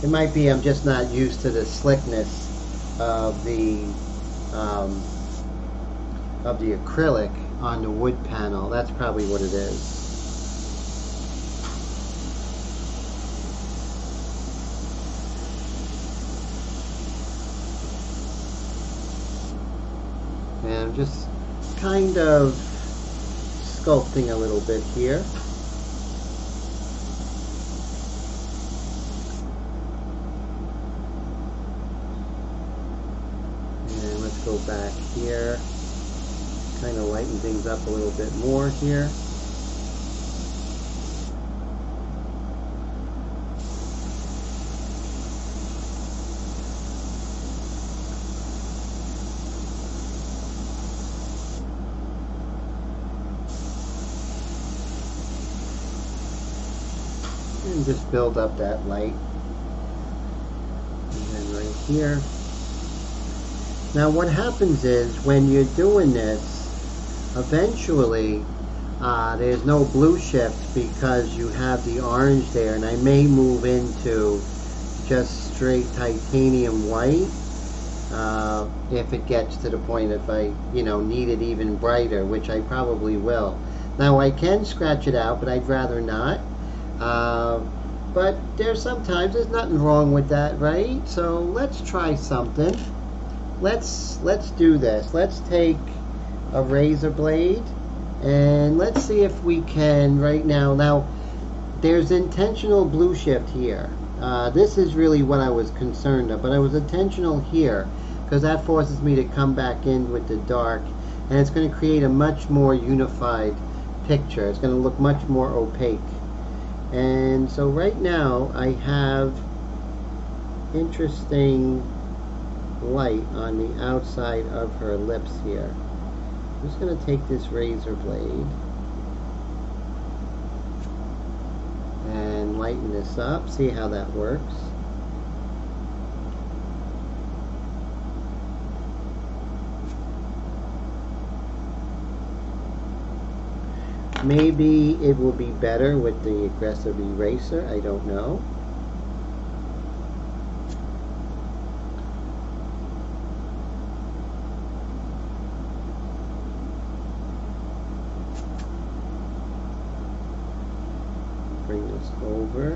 It might be I'm just not used to the slickness of the um, of the acrylic on the wood panel. That's probably what it is. And I'm just kind of sculpting a little bit here. And let's go back here. Kind of lighten things up a little bit more here. And just build up that light. And then right here. Now what happens is when you're doing this, eventually uh, there's no blue shift because you have the orange there, and I may move into just straight titanium white uh, if it gets to the point if I, you know, need it even brighter, which I probably will. Now I can scratch it out, but I'd rather not. Uh, but there's sometimes there's nothing wrong with that, right? So let's try something. Let's let's do this. Let's take a razor blade and let's see if we can right now. Now there's intentional blue shift here. Uh, this is really what I was concerned of, but I was intentional here because that forces me to come back in with the dark, and it's going to create a much more unified picture. It's going to look much more opaque. And so right now I have interesting light on the outside of her lips here. I'm just going to take this razor blade and lighten this up, see how that works. Maybe it will be better with the aggressive eraser, I don't know. Bring this over.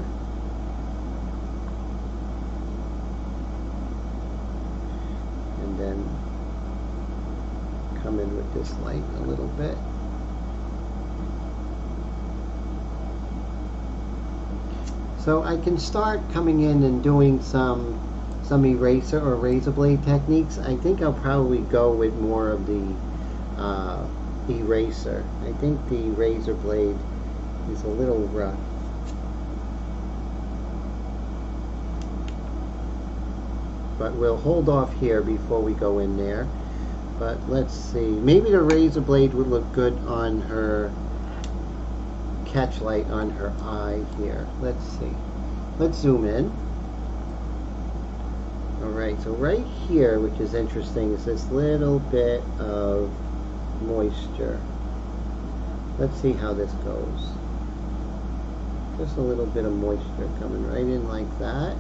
And then come in with this light a little bit. So I can start coming in and doing some some eraser or razor blade techniques. I think I'll probably go with more of the uh, eraser. I think the razor blade is a little rough. But we'll hold off here before we go in there. But let's see. Maybe the razor blade would look good on her catch light on her eye here. Let's see. Let's zoom in. Alright, so right here, which is interesting, is this little bit of moisture. Let's see how this goes. Just a little bit of moisture coming right in like that.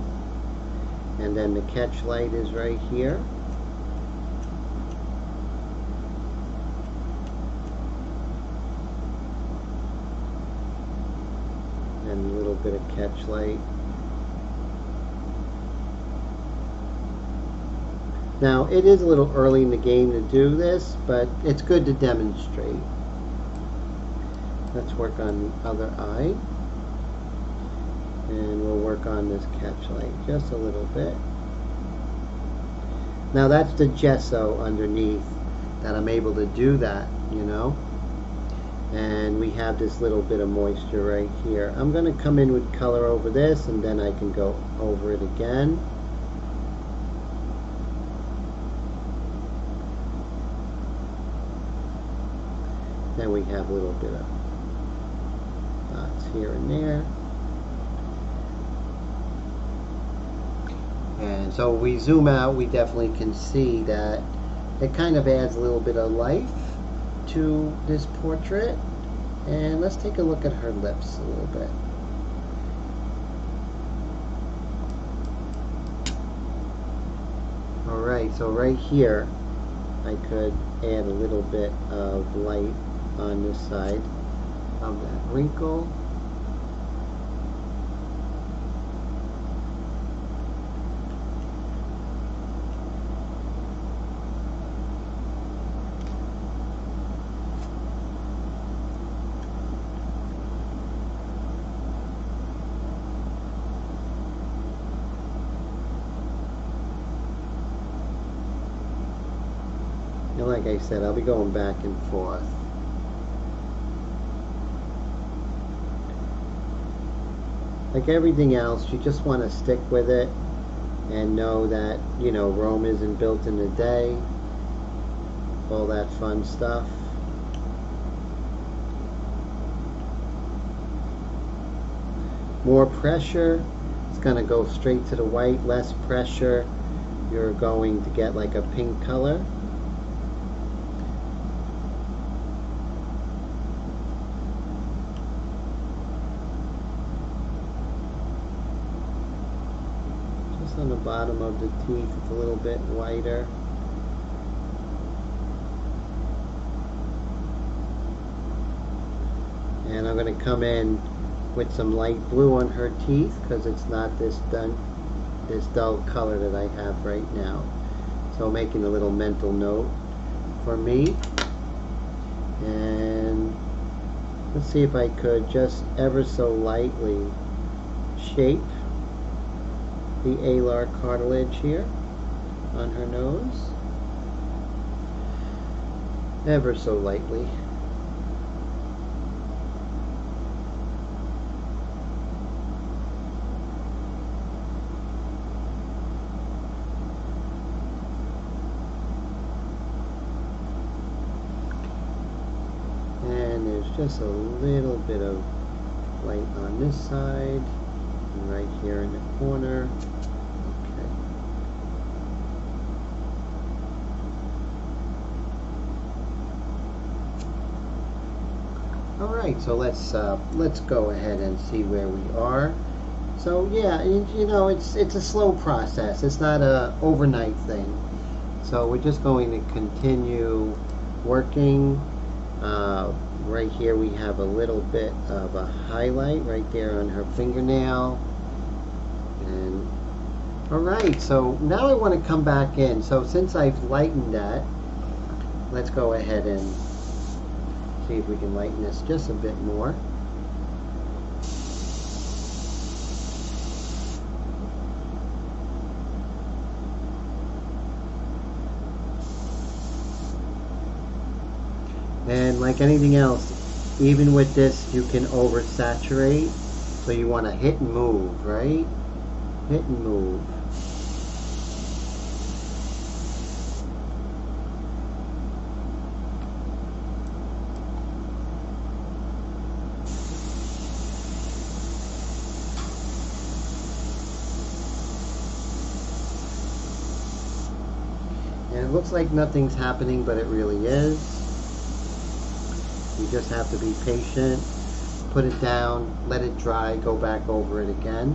And then the catch light is right here. And a little bit of catch light. Now, it is a little early in the game to do this, but it's good to demonstrate. Let's work on the other eye. And we'll work on this catch light just a little bit. Now that's the gesso underneath that I'm able to do that, you know. And we have this little bit of moisture right here. I'm going to come in with color over this and then I can go over it again. Then we have a little bit of dots here and there. And so we zoom out, we definitely can see that it kind of adds a little bit of life to this portrait. And let's take a look at her lips a little bit. Alright, so right here I could add a little bit of light on this side of that wrinkle. Like I said, I'll be going back and forth. Like everything else, you just want to stick with it and know that, you know, Rome isn't built in a day. All that fun stuff. More pressure, it's going to go straight to the white. Less pressure, you're going to get like a pink color. On the bottom of the teeth, it's a little bit whiter. And I'm going to come in with some light blue on her teeth because it's not this dun this dull color that I have right now. So making a little mental note for me. And let's see if I could just ever so lightly shape the alar cartilage here on her nose, ever so lightly. And there's just a little bit of light on this side, right here in the corner. Okay. All right, so let's uh, let's go ahead and see where we are. So yeah, you, you know, it's it's a slow process. It's not a overnight thing. So we're just going to continue working. Uh, right here we have a little bit of a highlight right there on her fingernail. And alright, so now I want to come back in. So since I've lightened that, let's go ahead and see if we can lighten this just a bit more. And like anything else, even with this, you can oversaturate. So you want to hit and move, right? Hit and move. And it looks like nothing's happening, but it really is. You just have to be patient. Put it down, let it dry, go back over it again.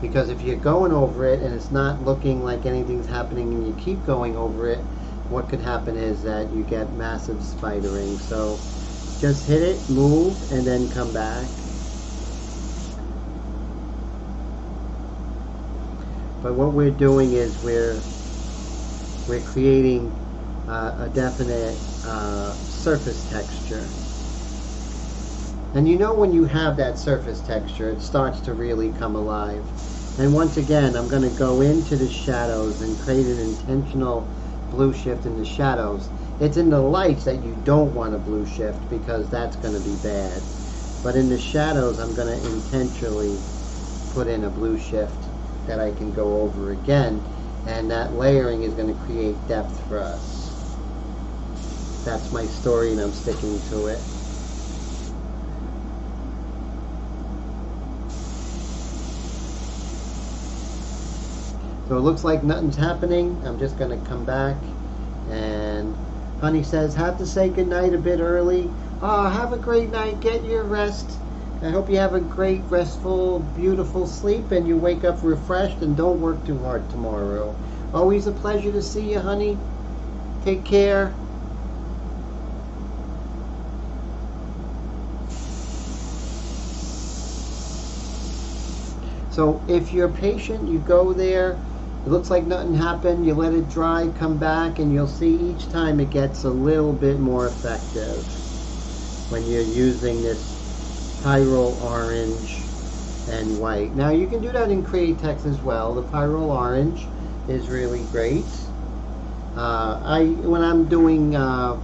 Because if you're going over it and it's not looking like anything's happening and you keep going over it, what could happen is that you get massive spidering. So just hit it, move, and then come back. But what we're doing is we're We're creating uh, a definite uh, surface texture. And you know when you have that surface texture, it starts to really come alive. And once again, I'm going to go into the shadows and create an intentional blue shift in the shadows. It's in the lights that you don't want a blue shift because that's going to be bad. But in the shadows, I'm going to intentionally put in a blue shift that I can go over again. And that layering is going to create depth for us. That's my story and I'm sticking to it. So it looks like nothing's happening. I'm just going to come back. And Honey says, have to say goodnight a bit early. Oh, have a great night. Get your rest. I hope you have a great, restful, beautiful sleep and you wake up refreshed and don't work too hard tomorrow. Always a pleasure to see you, honey. Take care. So if you're patient, you go there, it looks like nothing happened, you let it dry, come back, and you'll see each time it gets a little bit more effective when you're using this pyrrole orange and white. Now you can do that in Createx as well. The pyrrole orange is really great. Uh, I when I'm doing uh,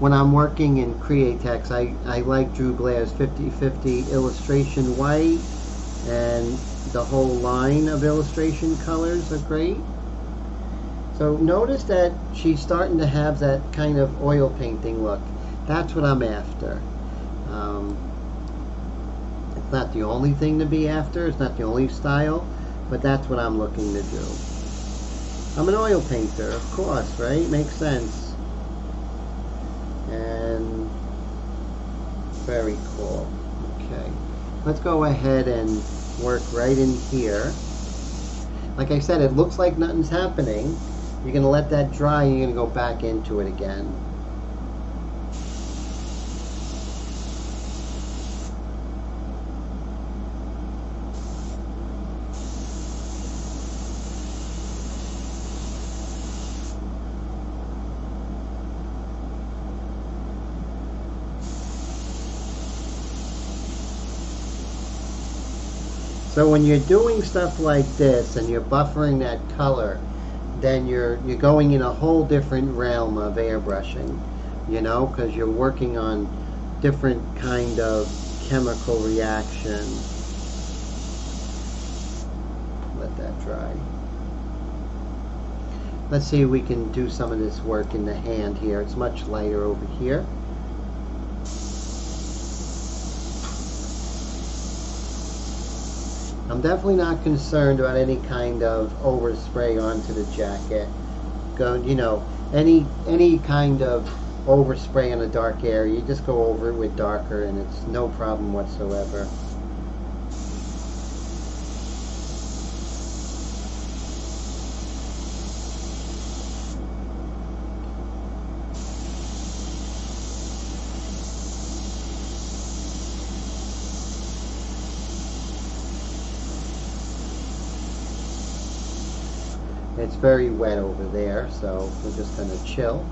when I'm working in Createx, I I like Drew Blair's fifty fifty illustration white, and the whole line of illustration colors are great. So notice that she's starting to have that kind of oil painting look. That's what I'm after. Um, It's not the only thing to be after, it's not the only style, but that's what I'm looking to do. I'm an oil painter, of course, right? Makes sense. And very cool. Okay, let's go ahead and work right in here. Like I said, it looks like nothing's happening. You're gonna let that dry and you're gonna go back into it again. So when you're doing stuff like this and you're buffering that color, then you're you're going in a whole different realm of airbrushing, you know, because you're working on different kind of chemical reaction. Let that dry. Let's see if we can do some of this work in the hand here. It's much lighter over here. I'm definitely not concerned about any kind of overspray onto the jacket. Go, you know, any any kind of overspray in a dark area, you just go over it with darker, and it's no problem whatsoever. It's very wet over there, so we're just going to chill.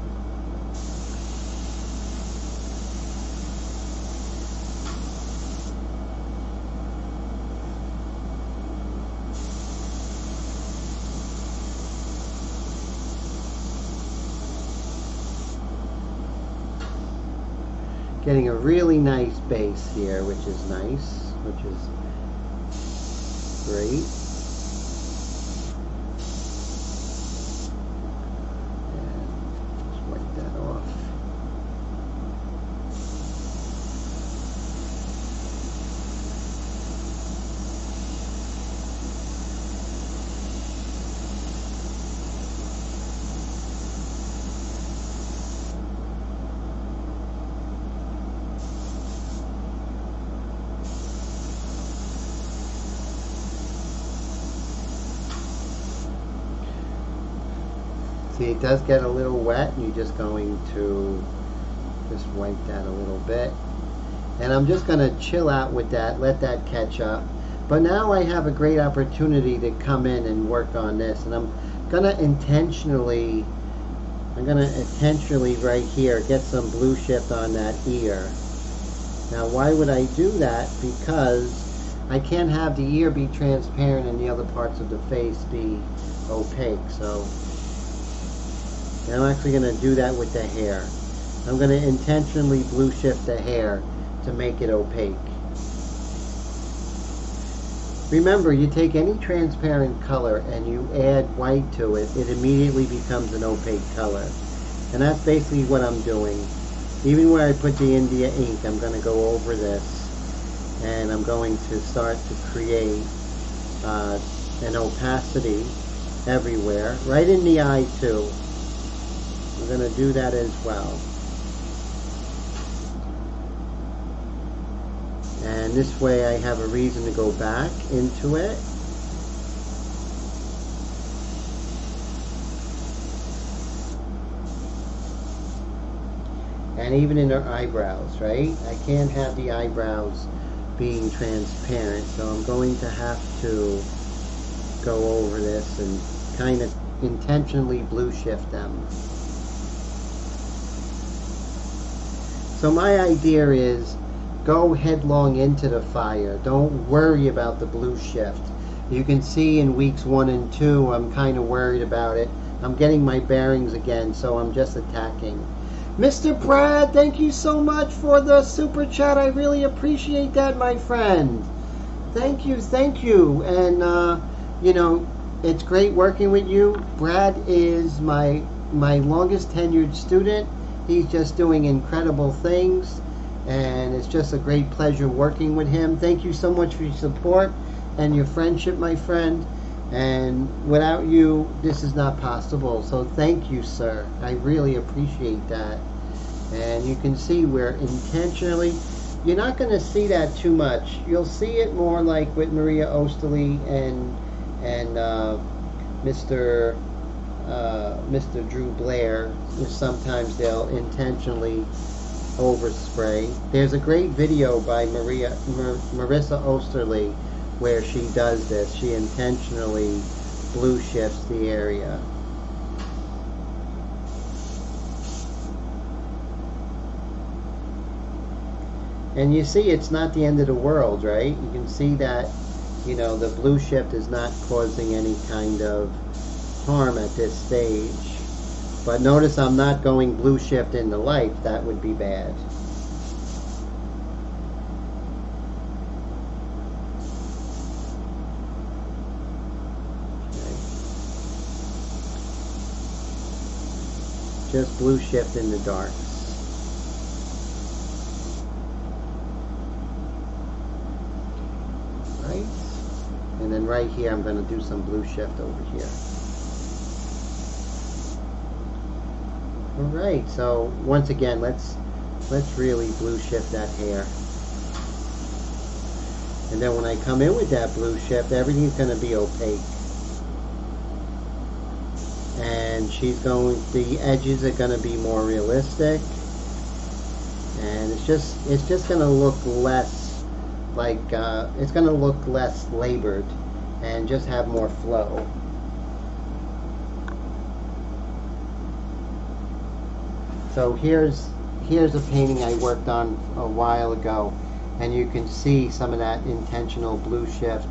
Getting a really nice base here, which is nice, which is great. And just wipe that off. It does get a little wet, and you're just going to just wipe that a little bit, and I'm just going to chill out with that, let that catch up. But now I have a great opportunity to come in and work on this, and I'm going to intentionally I'm going to intentionally right here get some blue shift on that ear. Now why would I do that? Because I can't have the ear be transparent and the other parts of the face be opaque. So I'm actually going to do that with the hair. I'm going to intentionally blue shift the hair to make it opaque. Remember, you take any transparent color and you add white to it, it immediately becomes an opaque color. And that's basically what I'm doing. Even where I put the India ink, I'm going to go over this and I'm going to start to create uh, an opacity everywhere, right in the eye too. We're going to do that as well. And this way I have a reason to go back into it. And even in our eyebrows, right? I can't have the eyebrows being transparent, so I'm going to have to go over this and kind of intentionally blue shift them. So my idea is go headlong into the fire. Don't worry about the blue shift. You can see in weeks one and two, I'm kind of worried about it. I'm getting my bearings again, so I'm just attacking. Mister Brad, thank you so much for the super chat. I really appreciate that, my friend. Thank you, thank you. And, uh, you know, it's great working with you. Brad is my, my longest tenured student. He's just doing incredible things, and it's just a great pleasure working with him. Thank you so much for your support and your friendship, my friend. And without you, this is not possible. So thank you, sir. I really appreciate that. And you can see we're intentionally, you're not going to see that too much. You'll see it more like with Maria Osterley and, and uh, Mister Uh, Mister Drew Blair. Sometimes they'll intentionally overspray. There's a great video by Maria Mar Marissa Osterley where she does this. She intentionally blue shifts the area. And you see it's not the end of the world, right? You can see that, you know, the blue shift is not causing any kind of harm at this stage. But notice I'm not going blue shift into life. That would be bad. Okay. Just blue shift in the dark. Right? And then right here I'm going to do some blue shift over here. All right, so once again, let's let's really blue shift that hair. And then when I come in with that blue shift, everything's going to be opaque. And she's going, the edges are going to be more realistic. And it's just it's just going to look less like uh, it's going to look less labored and just have more flow. So here's here's a painting I worked on a while ago, and you can see some of that intentional blue shift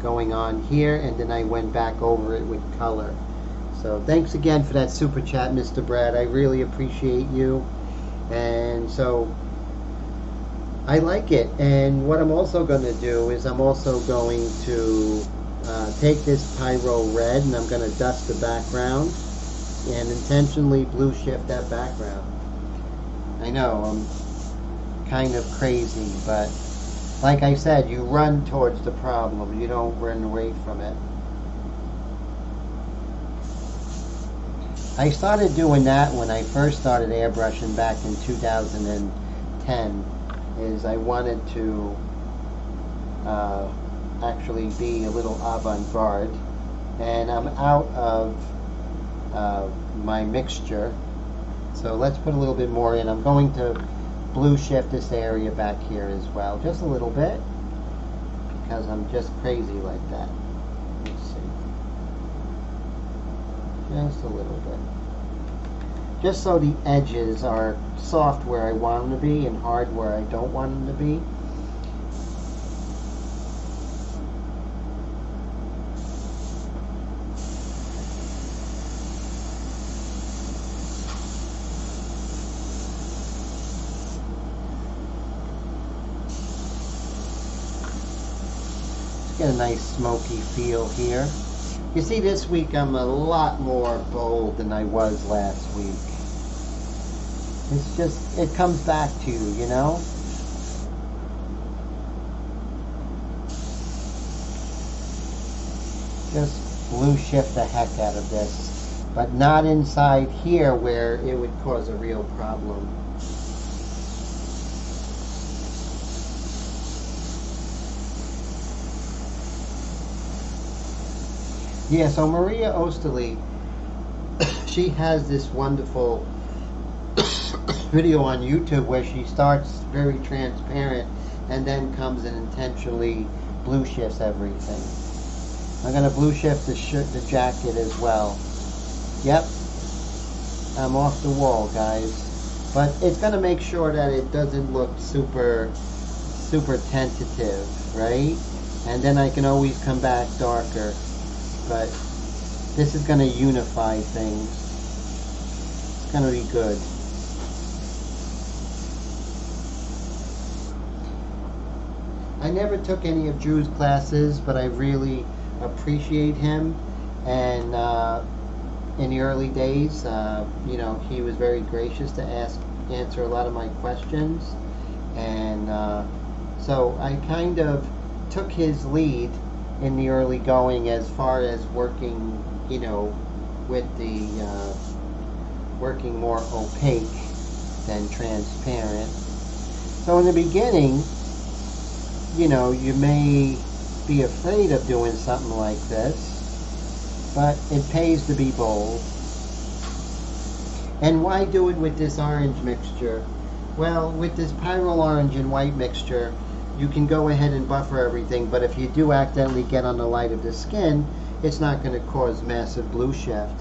going on here, and then I went back over it with color. So thanks again for that super chat, Mister Brad. I really appreciate you. And so I like it. And what I'm also going to do is I'm also going to uh, take this pyro red and I'm going to dust the background and intentionally blue shift that background. I know, I'm kind of crazy, but like I said, you run towards the problem. You don't run away from it. I started doing that when I first started airbrushing back in two thousand ten, is I wanted to uh, actually be a little avant-garde, and I'm out of uh, my mixture, so let's put a little bit more in. I'm going to blue shift this area back here as well, just a little bit, because I'm just crazy like that. Just a little bit. Just so the edges are soft where I want them to be and hard where I don't want them to be. Let's get a nice smoky feel here. You see, this week I'm a lot more bold than I was last week. It's just, it comes back to you, you know? Just blue shift the heck out of this, but not inside here where it would cause a real problem. Yeah, so Maria Osterley, she has this wonderful video on YouTube where she starts very transparent and then comes and intentionally blue shifts everything. I'm going to blue shift the, sh the jacket as well. Yep, I'm off the wall, guys. But it's going to make sure that it doesn't look super, super tentative, right? And then I can always come back darker. But this is going to unify things. It's going to be good. I never took any of Drew's classes, but I really appreciate him. And uh, in the early days, uh, you know, he was very gracious to ask, answer a lot of my questions. And uh, so I kind of took his lead in the early going as far as working, you know, with the, uh, working more opaque than transparent. So in the beginning, you know, you may be afraid of doing something like this, but it pays to be bold. And why do it with this orange mixture? Well, with this pyrrole orange and white mixture, you can go ahead and buffer everything, but if you do accidentally get on the light of the skin, it's not going to cause massive blue shift.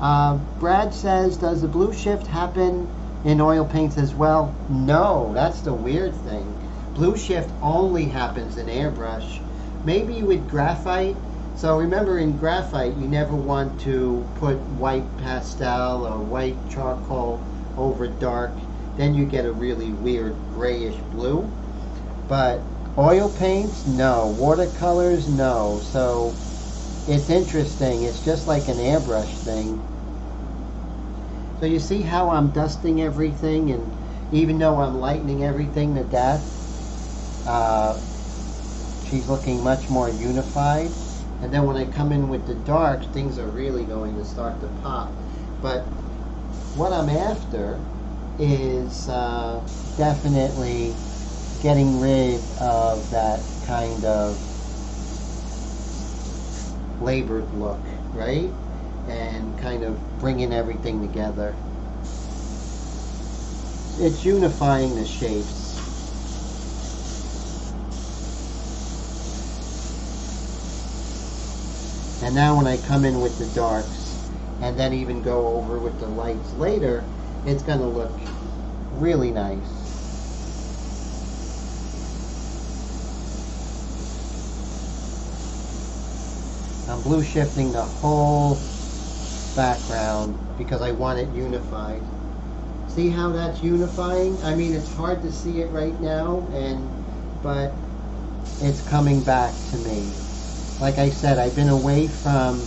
Uh, Brad says, does the blue shift happen in oil paints as well? No, that's the weird thing. Blue shift only happens in airbrush. Maybe with graphite. So remember, in graphite, you never want to put white pastel or white charcoal over dark. Then you get a really weird grayish blue. But oil paints, no. Watercolors, no. So it's interesting. It's just like an airbrush thing. So you see how I'm dusting everything, and even though I'm lightening everything to death, uh, she's looking much more unified. And then when I come in with the darks, things are really going to start to pop. But what I'm after is uh, definitely getting rid of that kind of labored look, right? And kind of bringing everything together. It's unifying the shapes. And now when I come in with the darks and then even go over with the lights later, it's going to look really nice. I'm blue shifting the whole background because I want it unified. see how that's unifying? I mean, it's hard to see it right now, and but it's coming back to me. Like I said, I've been away from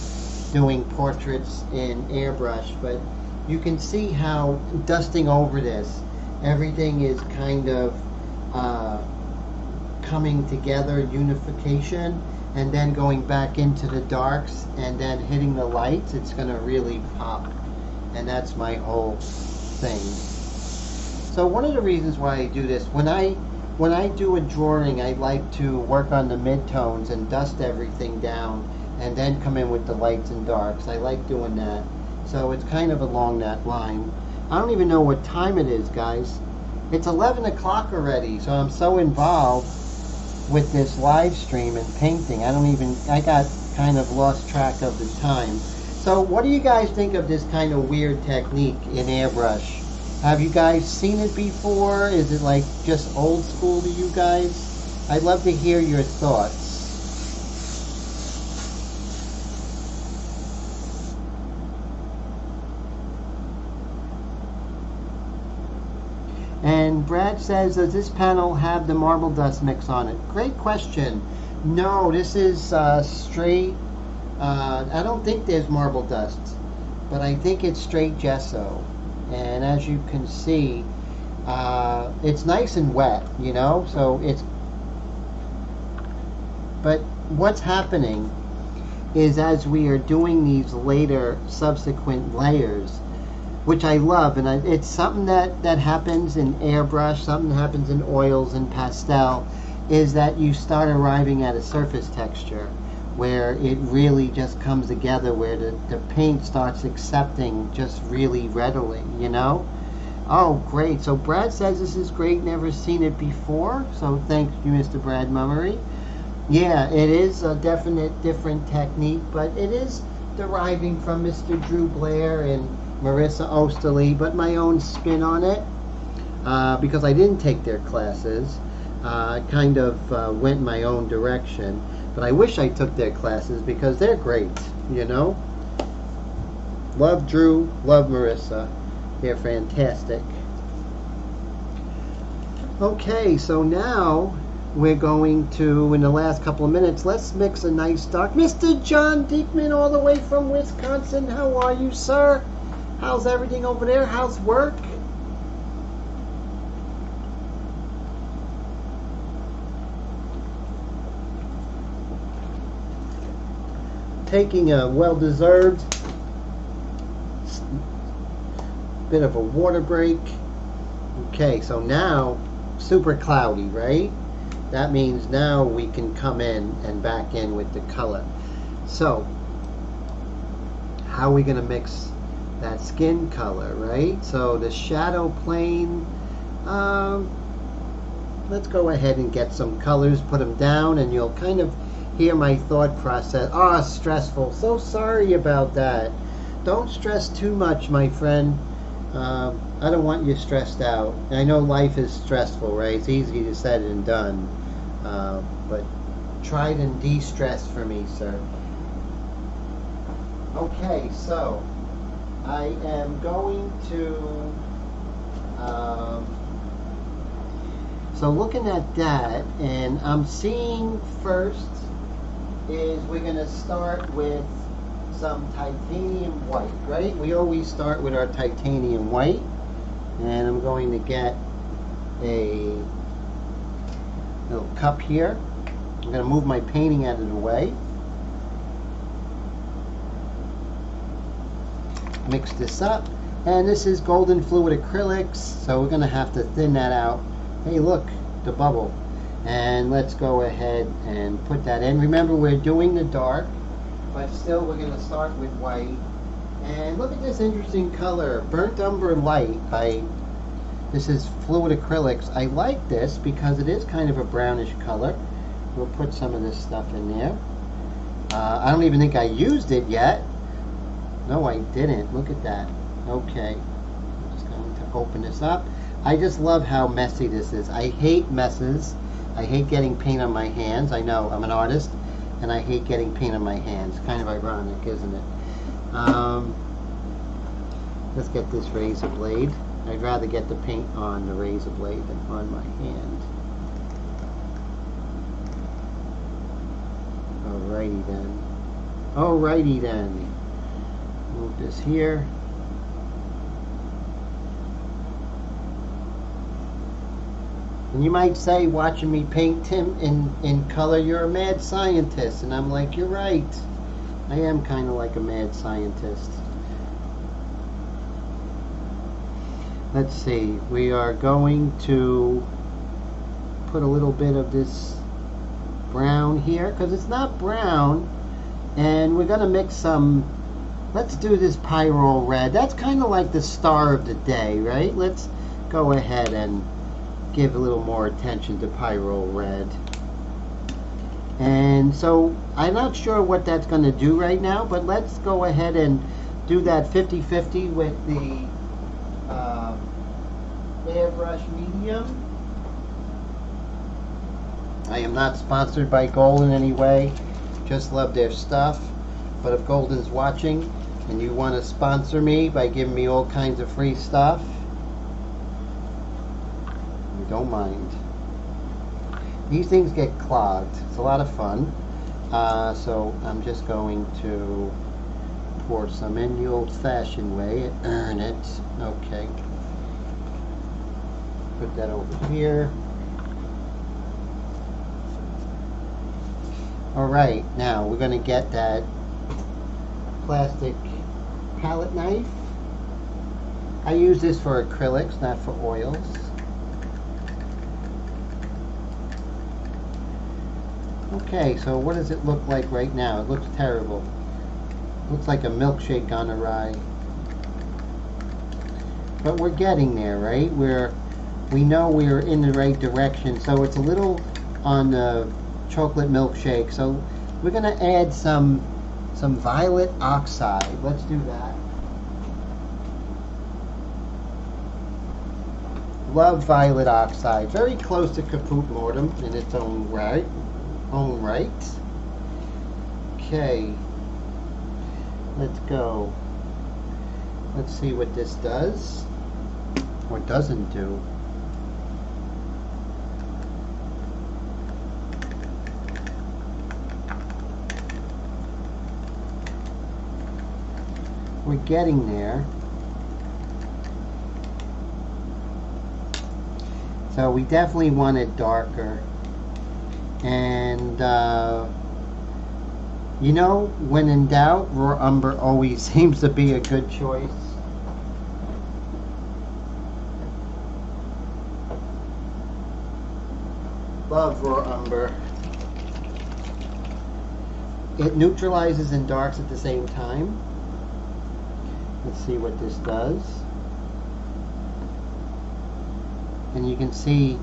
doing portraits in airbrush, but you can see how dusting over this, everything is kind of uh, coming together, unification, and then going back into the darks and then hitting the lights. It's going to really pop, and that's my whole thing. So one of the reasons why I do this, when I when I do a drawing, I like to work on the midtones and dust everything down and then come in with the lights and darks. I like doing that, so it's kind of along that line. I don't even know what time it is, guys. It's eleven o'clock already, so I'm so involved with this live stream and painting, I don't even, I got kind of lost track of the time. So what do you guys think of this kind of weird technique in airbrush? Have you guys seen it before? Is it like just old school to you guys? I'd love to hear your thoughts. And Brad says, does this panel have the marble dust mix on it? Great question. No, this is uh, straight, uh, I don't think there's marble dust, but I think it's straight gesso. And as you can see, uh, it's nice and wet, you know, so it's, but what's happening is as we are doing these later subsequent layers, which I love, and I, it's something that, that happens in airbrush, something that happens in oils and pastel, is that you start arriving at a surface texture where it really just comes together, where the, the paint starts accepting just really readily, you know? Oh, great. So Brad says this is great, never seen it before, so thank you, Mister Brad Mummery. Yeah, it is a definite different technique, but it is deriving from Mister Drew Blair and Maria Osterley, but my own spin on it, uh, because I didn't take their classes. Uh, I kind of uh, went my own direction, but I wish I took their classes because they're great, you know? Love Drew, love Marissa. They're fantastic. Okay, so now we're going to, in the last couple of minutes, let's mix a nice dark. Mister John Diekman, all the way from Wisconsin, how are you, sir? How's everything over there? How's work? Taking a well-deserved bit of a water break. Okay, so now super cloudy, right? That means now we can come in and back in with the color. So, how are we going to mix that skin color, right? So the shadow plane, um, let's go ahead and get some colors, put them down, and you'll kind of hear my thought process. Ah, stressful, so sorry about that. Don't stress too much, my friend. Uh, I don't want you stressed out. I know life is stressful, right? It's easy to said and done, uh, but try to de-stress for me, sir. Okay, so I am going to, um, so looking at that, and I'm seeing first is we're going to start with some titanium white, right? We always start with our titanium white, and I'm going to get a little cup here. I'm going to move my painting out of the way. Mix this up, and this is golden fluid acrylics, so we're gonna have to thin that out. Hey, look, the bubble. And let's go ahead and put that in. Remember, we're doing the dark, but still we're gonna start with white. And look at this interesting color, burnt umber light. I this is fluid acrylics. I like this because it is kind of a brownish color. We'll put some of this stuff in there. uh, I don't even think I used it yet. No, I didn't. Look at that. Okay. I'm just going to open this up. I just love how messy this is. I hate messes. I hate getting paint on my hands. I know, I'm an artist, and I hate getting paint on my hands. Kind of ironic, isn't it? Um, let's get this razor blade. I'd rather get the paint on the razor blade than on my hand. Alrighty then. Alrighty then. Move this here. And you might say, watching me paint, Tim, in, in color, you're a mad scientist. And I'm like, you're right. I am kind of like a mad scientist. Let's see. We are going to put a little bit of this brown here, because it's not brown. And we're going to mix some, let's do this pyrrole red. That's kind of like the star of the day, right? Let's go ahead and give a little more attention to pyrrole red. And so I'm not sure what that's going to do right now, but let's go ahead and do that fifty fifty with the uh, airbrush medium. I am not sponsored by Golden in any way, just love their stuff. But if Golden's watching and you want to sponsor me by giving me all kinds of free stuff, don't mind. These things get clogged. It's a lot of fun. Uh, so I'm just going to pour some in the old-fashioned way. Earn it. Okay. Put that over here. Alright, now we're going to get that plastic palette knife. I use this for acrylics, not for oils. Okay, so what does it look like right now? It looks terrible. It looks like a milkshake on a rye. But we're getting there, right? We're, we know we're in the right direction. So it's a little on the chocolate milkshake. So we're going to add some, some violet oxide. Let's do that. Love violet oxide. Very close to caput mortem in its own right. All right. Okay. Let's go. Let's see what this does or doesn't do. We're getting there. So we definitely want it darker. And uh, you know, when in doubt, raw umber always seems to be a good choice. Love raw umber. It neutralizes and darks at the same time. Let's see what this does. And you can see,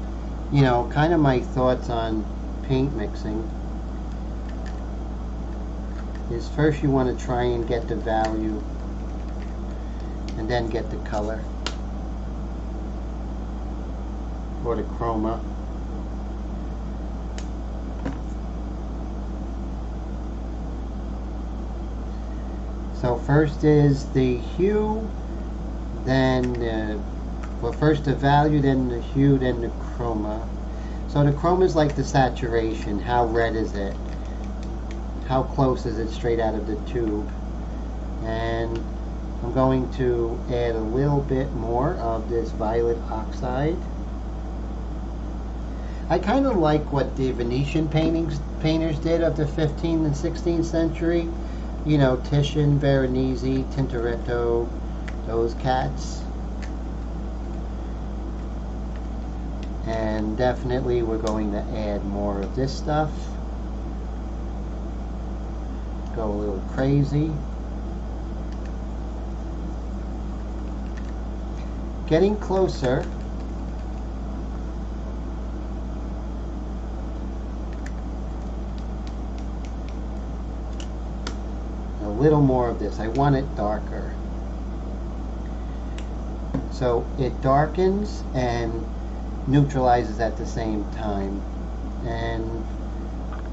you know, kind of my thoughts on paint mixing is first you want to try and get the value and then get the color or the chroma. So first is the hue, then the, well first the value, then the hue, then the chroma. So the chroma is like the saturation. How red is it? How close is it straight out of the tube? And I'm going to add a little bit more of this violet oxide. I kind of like what the Venetian paintings painters did of the fifteenth and sixteenth century. You know, Titian, Veronese, Tintoretto, those cats. And definitely we're going to add more of this stuff. Go a little crazy. Getting closer. A little more of this. I want it darker. So it darkens and neutralizes at the same time. And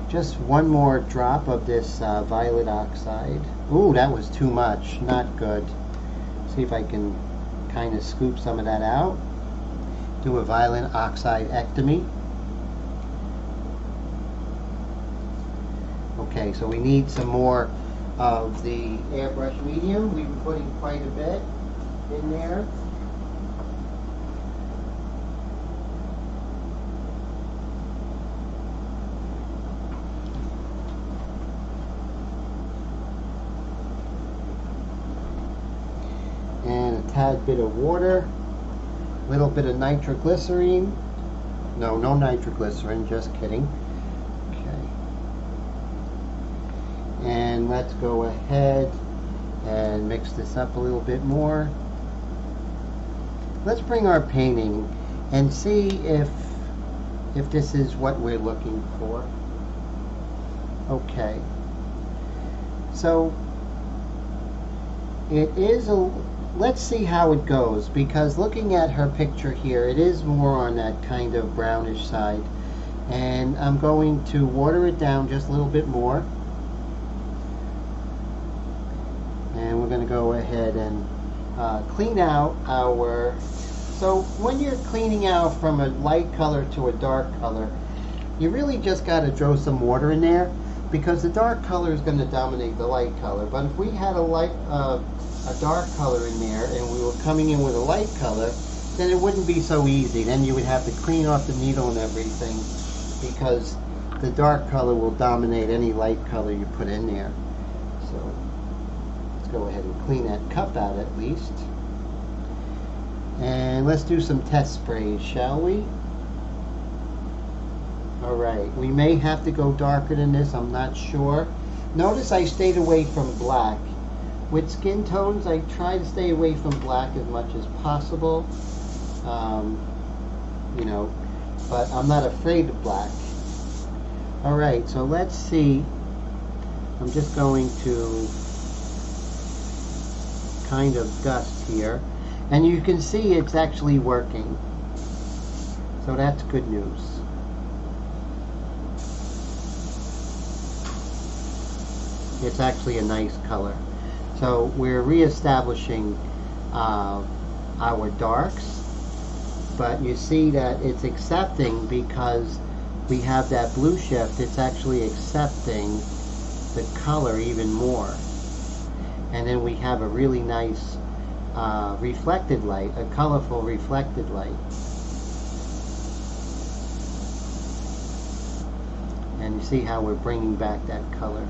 just one more drop of this uh, violet oxide. Ooh, that was too much. Not good. See if I can kind of scoop some of that out. Do a violet oxide ectomy. Okay, so we need some more of the airbrush medium. We've been putting quite a bit in there. And a tad bit of water, a little bit of nitroglycerine. No, no nitroglycerin, just kidding. And let's go ahead and mix this up a little bit more. Let's bring our painting and see if if this is what we're looking for. Okay, so it is a, let's see how it goes, because looking at her picture here, it is more on that kind of brownish side, and I'm going to water it down just a little bit more. And we're going to go ahead and uh, clean out our... So when you're cleaning out from a light color to a dark color, you really just got to throw some water in there, because the dark color is going to dominate the light color. But if we had a light, uh, a dark color in there, and we were coming in with a light color, then it wouldn't be so easy. Then you would have to clean off the needle and everything, because the dark color will dominate any light color you put in there. So go ahead and clean that cup out at least, and let's do some test sprays, shall we? Alright, we may have to go darker than this, I'm not sure. Notice I stayed away from black. With skin tones, I try to stay away from black as much as possible, um, you know, but I'm not afraid of black. Alright, so let's see. I'm just going to kind of dust here, and you can see it's actually working, so that's good news. It's actually a nice color, so we're reestablishing uh, our darks, but you see that it's accepting, because we have that blue shift, it's actually accepting the color even more. And then we have a really nice uh, reflected light, a colorful reflected light. And you see how we're bringing back that color.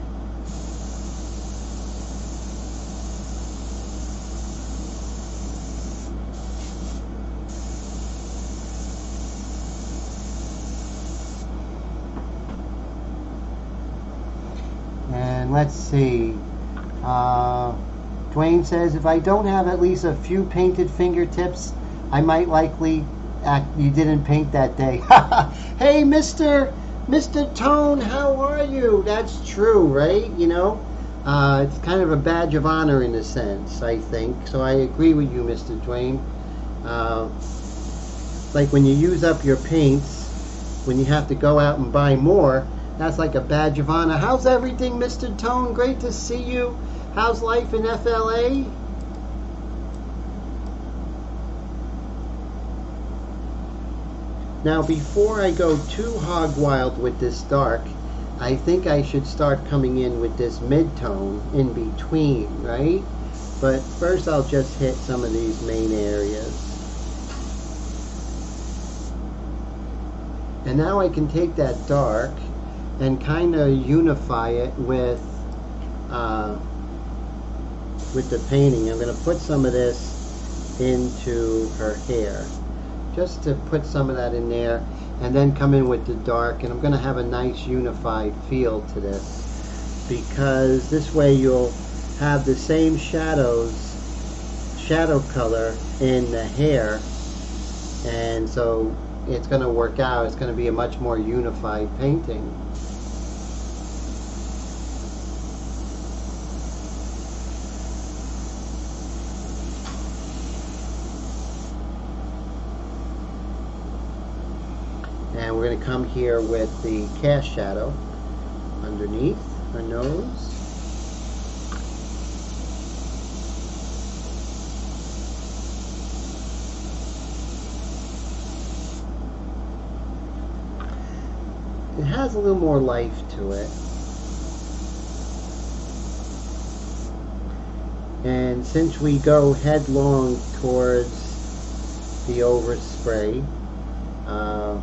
And let's see. Uh, Dwayne says, if I don't have at least a few painted fingertips, I might likely act you didn't paint that day. Hey, Mister Mister Tone, how are you? That's true, right? You know, uh, it's kind of a badge of honor in a sense, I think. So I agree with you, Mister Dwayne. Uh, like when you use up your paints, when you have to go out and buy more, that's like a badge of honor. How's everything, Mister Tone? Great to see you. How's life in F L A? Now, before I go too hog wild with this dark, I think I should start coming in with this mid-tone in between, right? But first I'll just hit some of these main areas. And now I can take that dark and kind of unify it with Uh, with the painting. I'm going to put some of this into her hair, just to put some of that in there, and then come in with the dark, and I'm going to have a nice unified feel to this, because this way you'll have the same shadows, shadow color in the hair, and so it's going to work out. It's going to be a much more unified painting. And we're going to come here with the cast shadow underneath her nose. It has a little more life to it. And since we go headlong towards the overspray, uh,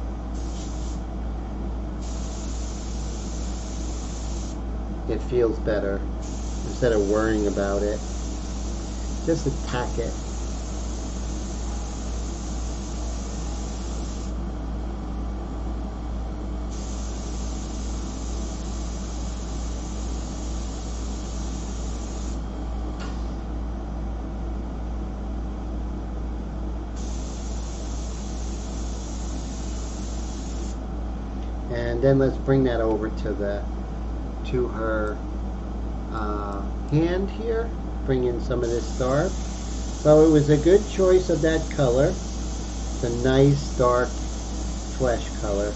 it feels better instead of worrying about it. Just attack it. And then let's bring that over to the to her uh, hand here. Bring in some of this dark. So it was a good choice of that color. It's a nice dark flesh color,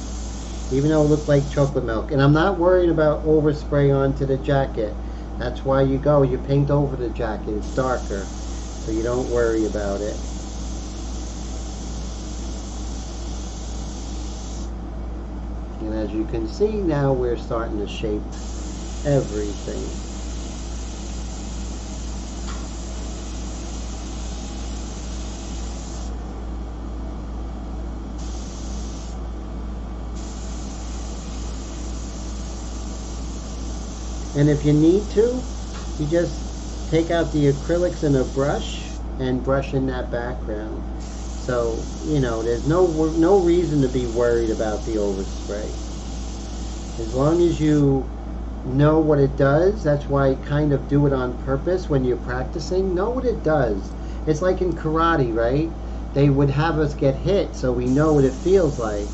even though it looked like chocolate milk. And I'm not worried about overspray onto the jacket. That's why you go, you paint over the jacket. It's darker, so you don't worry about it. And as you can see, now we're starting to shape everything. And if you need to, you just take out the acrylics in a brush and brush in that background. So, you know, there's no no reason to be worried about the overspray. As long as you know what it does, that's why I kind of do it on purpose when you're practicing. Know what it does. It's like in karate, right? They would have us get hit so we know what it feels like.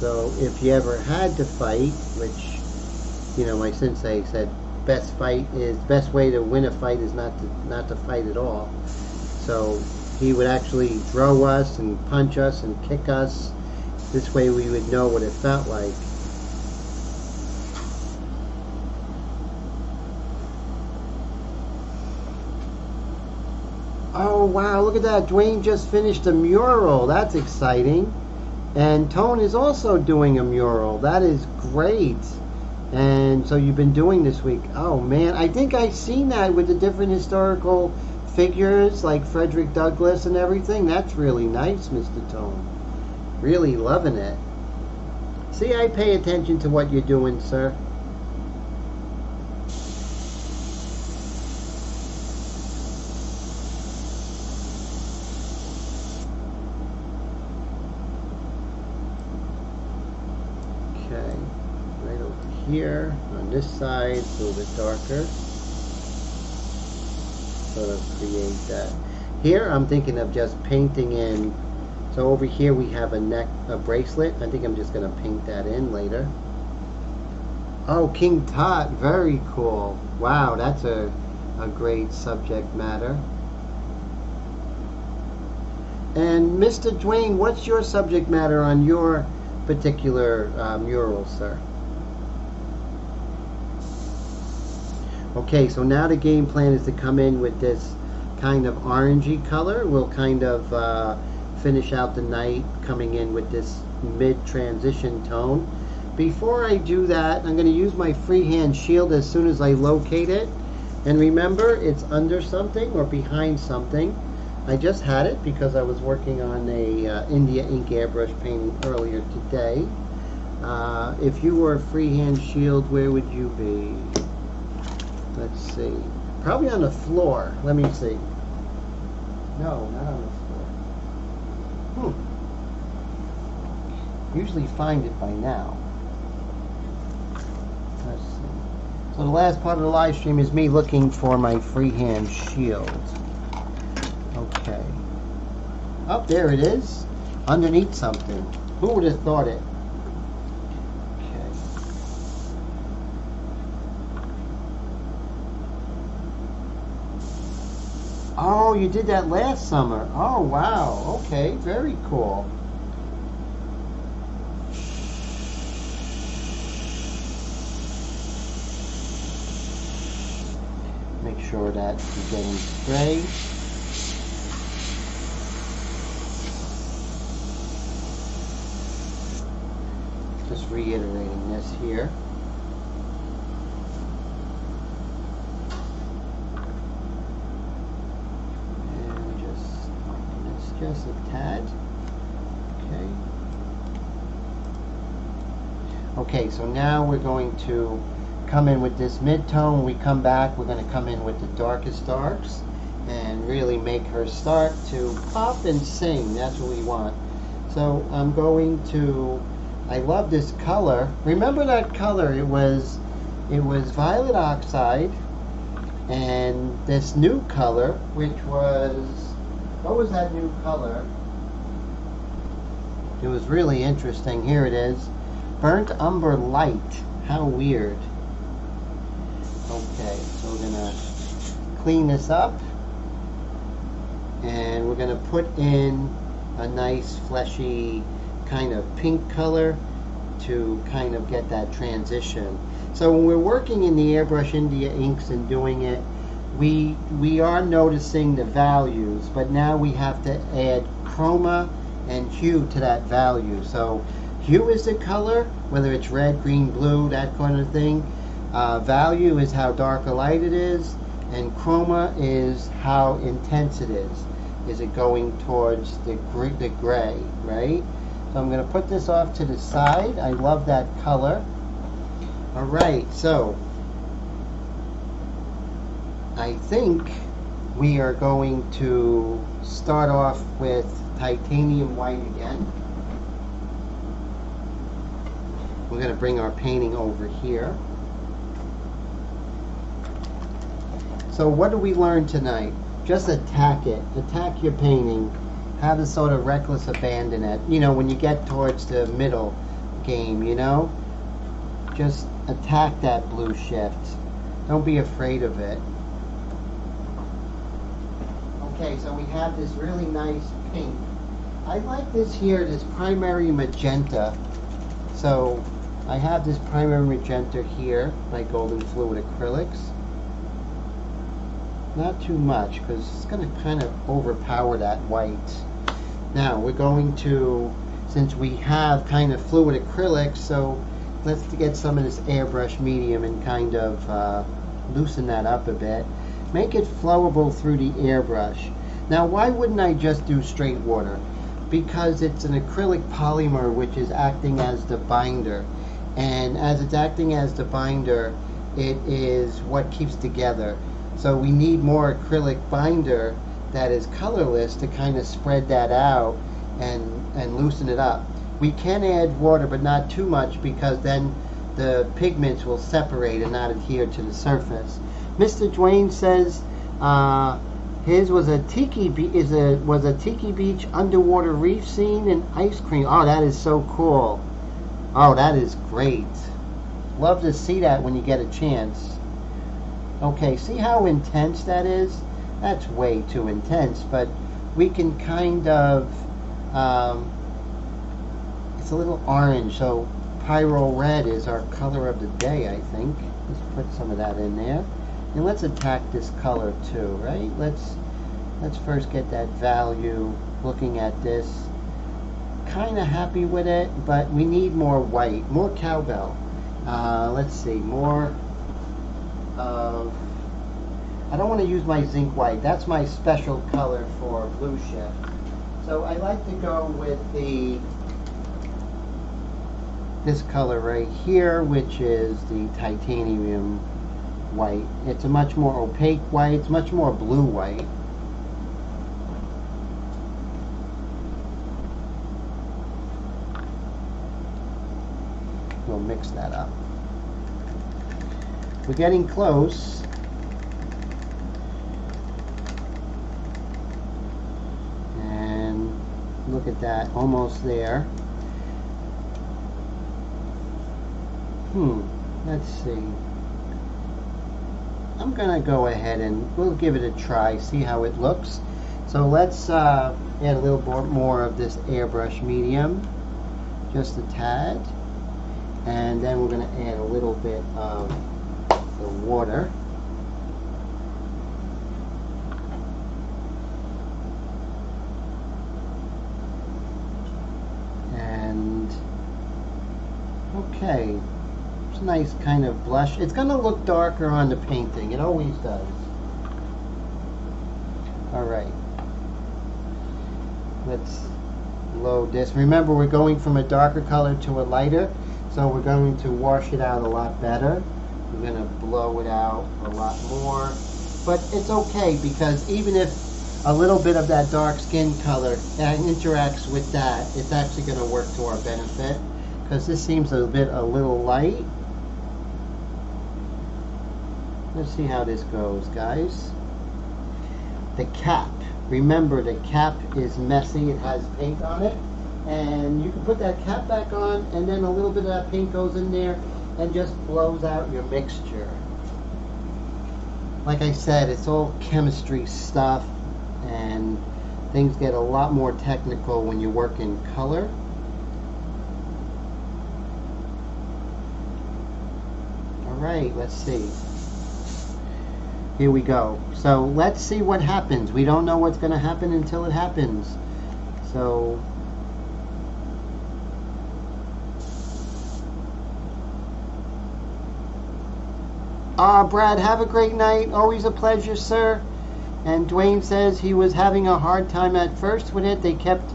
So if you ever had to fight, which, you know, my sensei said, best fight is, best way to win a fight is not to, not to fight at all. So he would actually throw us and punch us and kick us. This way we would know what it felt like. Oh wow, look at that. Dwayne just finished a mural. That's exciting. And Tone is also doing a mural. That is great. And so you've been doing this week. Oh man, I think I've seen that with the different historical figures like Frederick Douglass and everything. That's really nice, Mister Tone. Really loving it. See, I pay attention to what you're doing, sir. Okay, right over here on this side, a little bit darker. Sort of create that. Here I'm thinking of just painting in. So over here we have a neck, a bracelet. I think I'm just going to paint that in later. Oh, King Tut, very cool. Wow, that's a, a great subject matter. And Mister Dwayne, what's your subject matter on your particular uh, mural, sir? Okay, so now the game plan is to come in with this kind of orangey color. We'll kind of uh, finish out the night coming in with this mid-transition tone. Before I do that, I'm going to use my freehand shield as soon as I locate it. And remember, it's under something or behind something. I just had it because I was working on a uh, India Ink airbrush painting earlier today. Uh, if you were a freehand shield, where would you be? Let's see. Probably on the floor. Let me see. No, not on the floor. Hmm. Usually find it by now. Let's see. So the last part of the live stream is me looking for my freehand shield. Okay. Oh, there it is. Underneath something. Who would have thought it? Oh, you did that last summer. Oh, wow. Okay, very cool. Make sure that you're getting spray. just reiterating this here. And just lighten this just a tad. Okay. Okay, so now we're going to come in with this mid-tone. We come back, we're going to come in with the darkest darks and really make her start to pop and sing. That's what we want. So I'm going to, I love this color. Remember that color, it was it was violet oxide, and this new color, which was, what was that new color? It was really interesting. Here it is, burnt umber light. How weird. Okay, so we're gonna clean this up, and we're gonna put in a nice fleshy kind of pink color to kind of get that transition. So when we're working in the airbrush India inks and doing it, we we are noticing the values, but now we have to add chroma and hue to that value. So hue is the color, whether it's red, green, blue, that kind of thing. Uh, value is how dark or light it is, and chroma is how intense it is. Is it going towards the gray, the gray, right? So I'm going to put this off to the side. I love that color. All right, so I think we are going to start off with titanium white again. We're going to bring our painting over here. So what do we learn tonight? Just attack it. Attack your painting. Have a sort of reckless abandon at, you know, when you get towards the middle game, you know? Just attack that blue shift. Don't be afraid of it. Okay, so we have this really nice pink. I like this here, this primary magenta. So I have this primary magenta here, my golden fluid acrylics. Not too much, because it's going to kind of overpower that white. Now we're going to, since we have kind of fluid acrylics, so let's get some of this airbrush medium and kind of uh, loosen that up a bit. Make it flowable through the airbrush. Now why wouldn't I just do straight water? Because it's an acrylic polymer which is acting as the binder. And as it's acting as the binder, it is what keeps together. So we need more acrylic binder that is colorless to kind of spread that out and, and loosen it up. We can add water, but not too much, because then the pigments will separate and not adhere to the surface. Mister Dwayne says uh, his was a tiki be is a was a tiki beach underwater reef scene and ice cream. Oh, that is so cool. Oh, that is great. Love to see that when you get a chance. Okay, see how intense that is? That's way too intense, but we can kind of, um, it's a little orange, so pyro red is our color of the day, I think. Let's put some of that in there. And let's attack this color too, right? Let's, let's first get that value, looking at this. Kind of happy with it, but we need more white, more cowbell. Uh, let's see, more... Uh, I don't want to use my zinc white. That's my special color for blue shift. So I like to go with the this color right here, which is the titanium white. It's a much more opaque white. It's much more blue white. We'll mix that up. We're getting close. And look at that, almost there. Hmm, let's see. I'm gonna go ahead and we'll give it a try, see how it looks. So let's uh, add a little bit more of this airbrush medium, just a tad. And then we're gonna add a little bit of the water. And Okay, it's a nice kind of blush. It's going to look darker on the painting. It always does. Alright, let's load this. Remember, we're going from a darker color to a lighter, so we're going to wash it out a lot better. We're going to blow it out a lot more. But it's okay, because even if a little bit of that dark skin color that interacts with that, it's actually going to work to our benefit, because this seems a bit a little light. Let's see how this goes, guys. The cap. Remember, the cap is messy. It has paint on it. And you can put that cap back on, and then a little bit of that paint goes in there and just blows out your mixture. Like I said, it's all chemistry stuff, and things get a lot more technical when you work in color. Alright, let's see. Here we go. So let's see what happens. We don't know what's going to happen until it happens. So ah, Brad, have a great night. Always a pleasure, sir. And Dwayne says he was having a hard time at first with it. They kept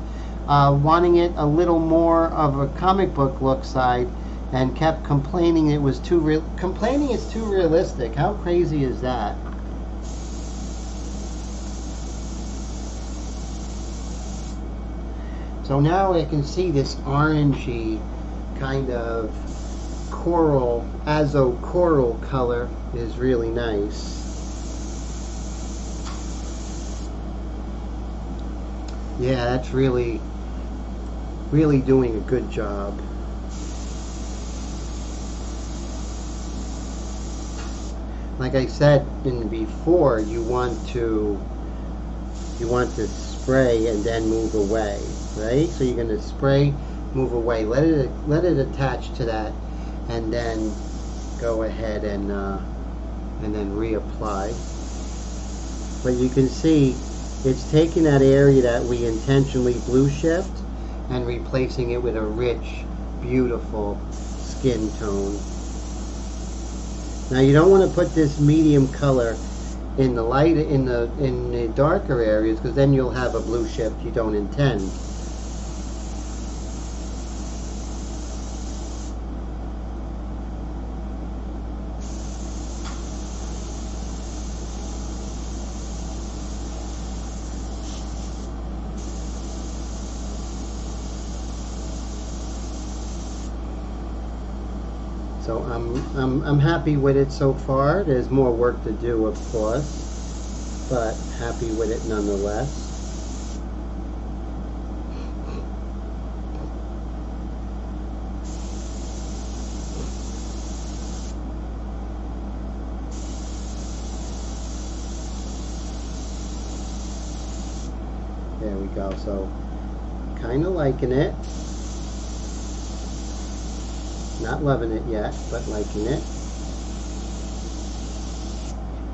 uh, wanting it a little more of a comic book look side, and kept complaining it was too real. Complaining it's too realistic. How crazy is that? So now I can see this orangey kind of coral, azo coral color is really nice. Yeah, that's really, really doing a good job. Like I said in before, you want to you want to spray and then move away, right? So you're going to spray, move away, let it let it attach to that, and then go ahead and uh, and then reapply. But you can see it's taking that area that we intentionally blue shift and replacing it with a rich, beautiful skin tone. Now you don't want to put this medium color in the light in the in the darker areas, because then you'll have a blue shift you don't intend. So I'm, I'm, I'm happy with it so far. There's more work to do, of course, but happy with it nonetheless. There we go. So kind of liking it. Not loving it yet, but liking it.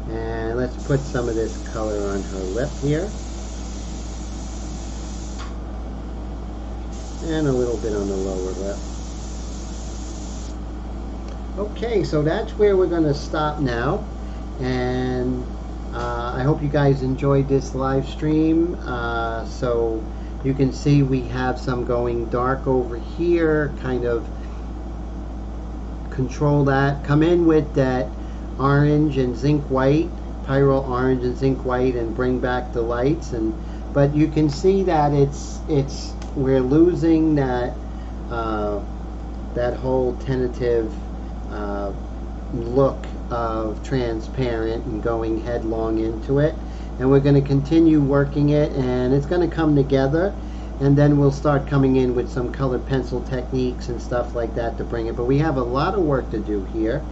And let's put some of this color on her lip here. And a little bit on the lower lip. Okay, so that's where we're going to stop now. And uh, I hope you guys enjoyed this live stream. Uh, so you can see we have some going dark over here, kind of control that. Come in with that orange and zinc white, pyrrole orange and zinc white, and bring back the lights. And but you can see that it's it's we're losing that uh, that whole tentative uh, look of transparent and going headlong into it. And we're going to continue working it, and it's going to come together. And then we'll start coming in with some colored pencil techniques and stuff like that to bring it. But we have a lot of work to do here.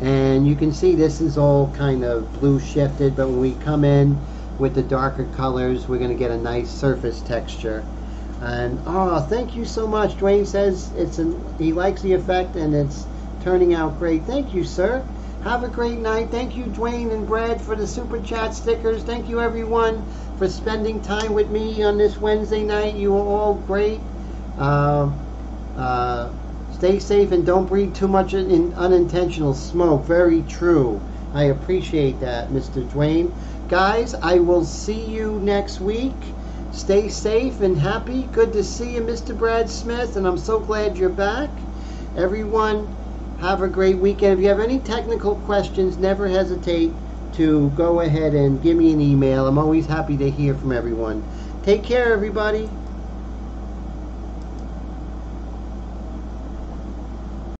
And you can see this is all kind of blue shifted. But when we come in with the darker colors, we're going to get a nice surface texture. And oh, thank you so much. Dwayne says it's an, he likes the effect and it's turning out great. Thank you, sir. Have a great night. Thank you, Dwayne and Brad, for the super chat stickers. Thank you, everyone, for spending time with me on this Wednesday night. You are all great. Uh, uh, Stay safe and don't breathe too much in unintentional smoke. Very true. I appreciate that, Mister Dwayne. Guys, I will see you next week. Stay safe and happy. Good to see you, Mister Brad Smith, and I'm so glad you're back. Everyone, have a great weekend. If you have any technical questions, never hesitate to go ahead and give me an email. I'm always happy to hear from everyone. Take care, everybody.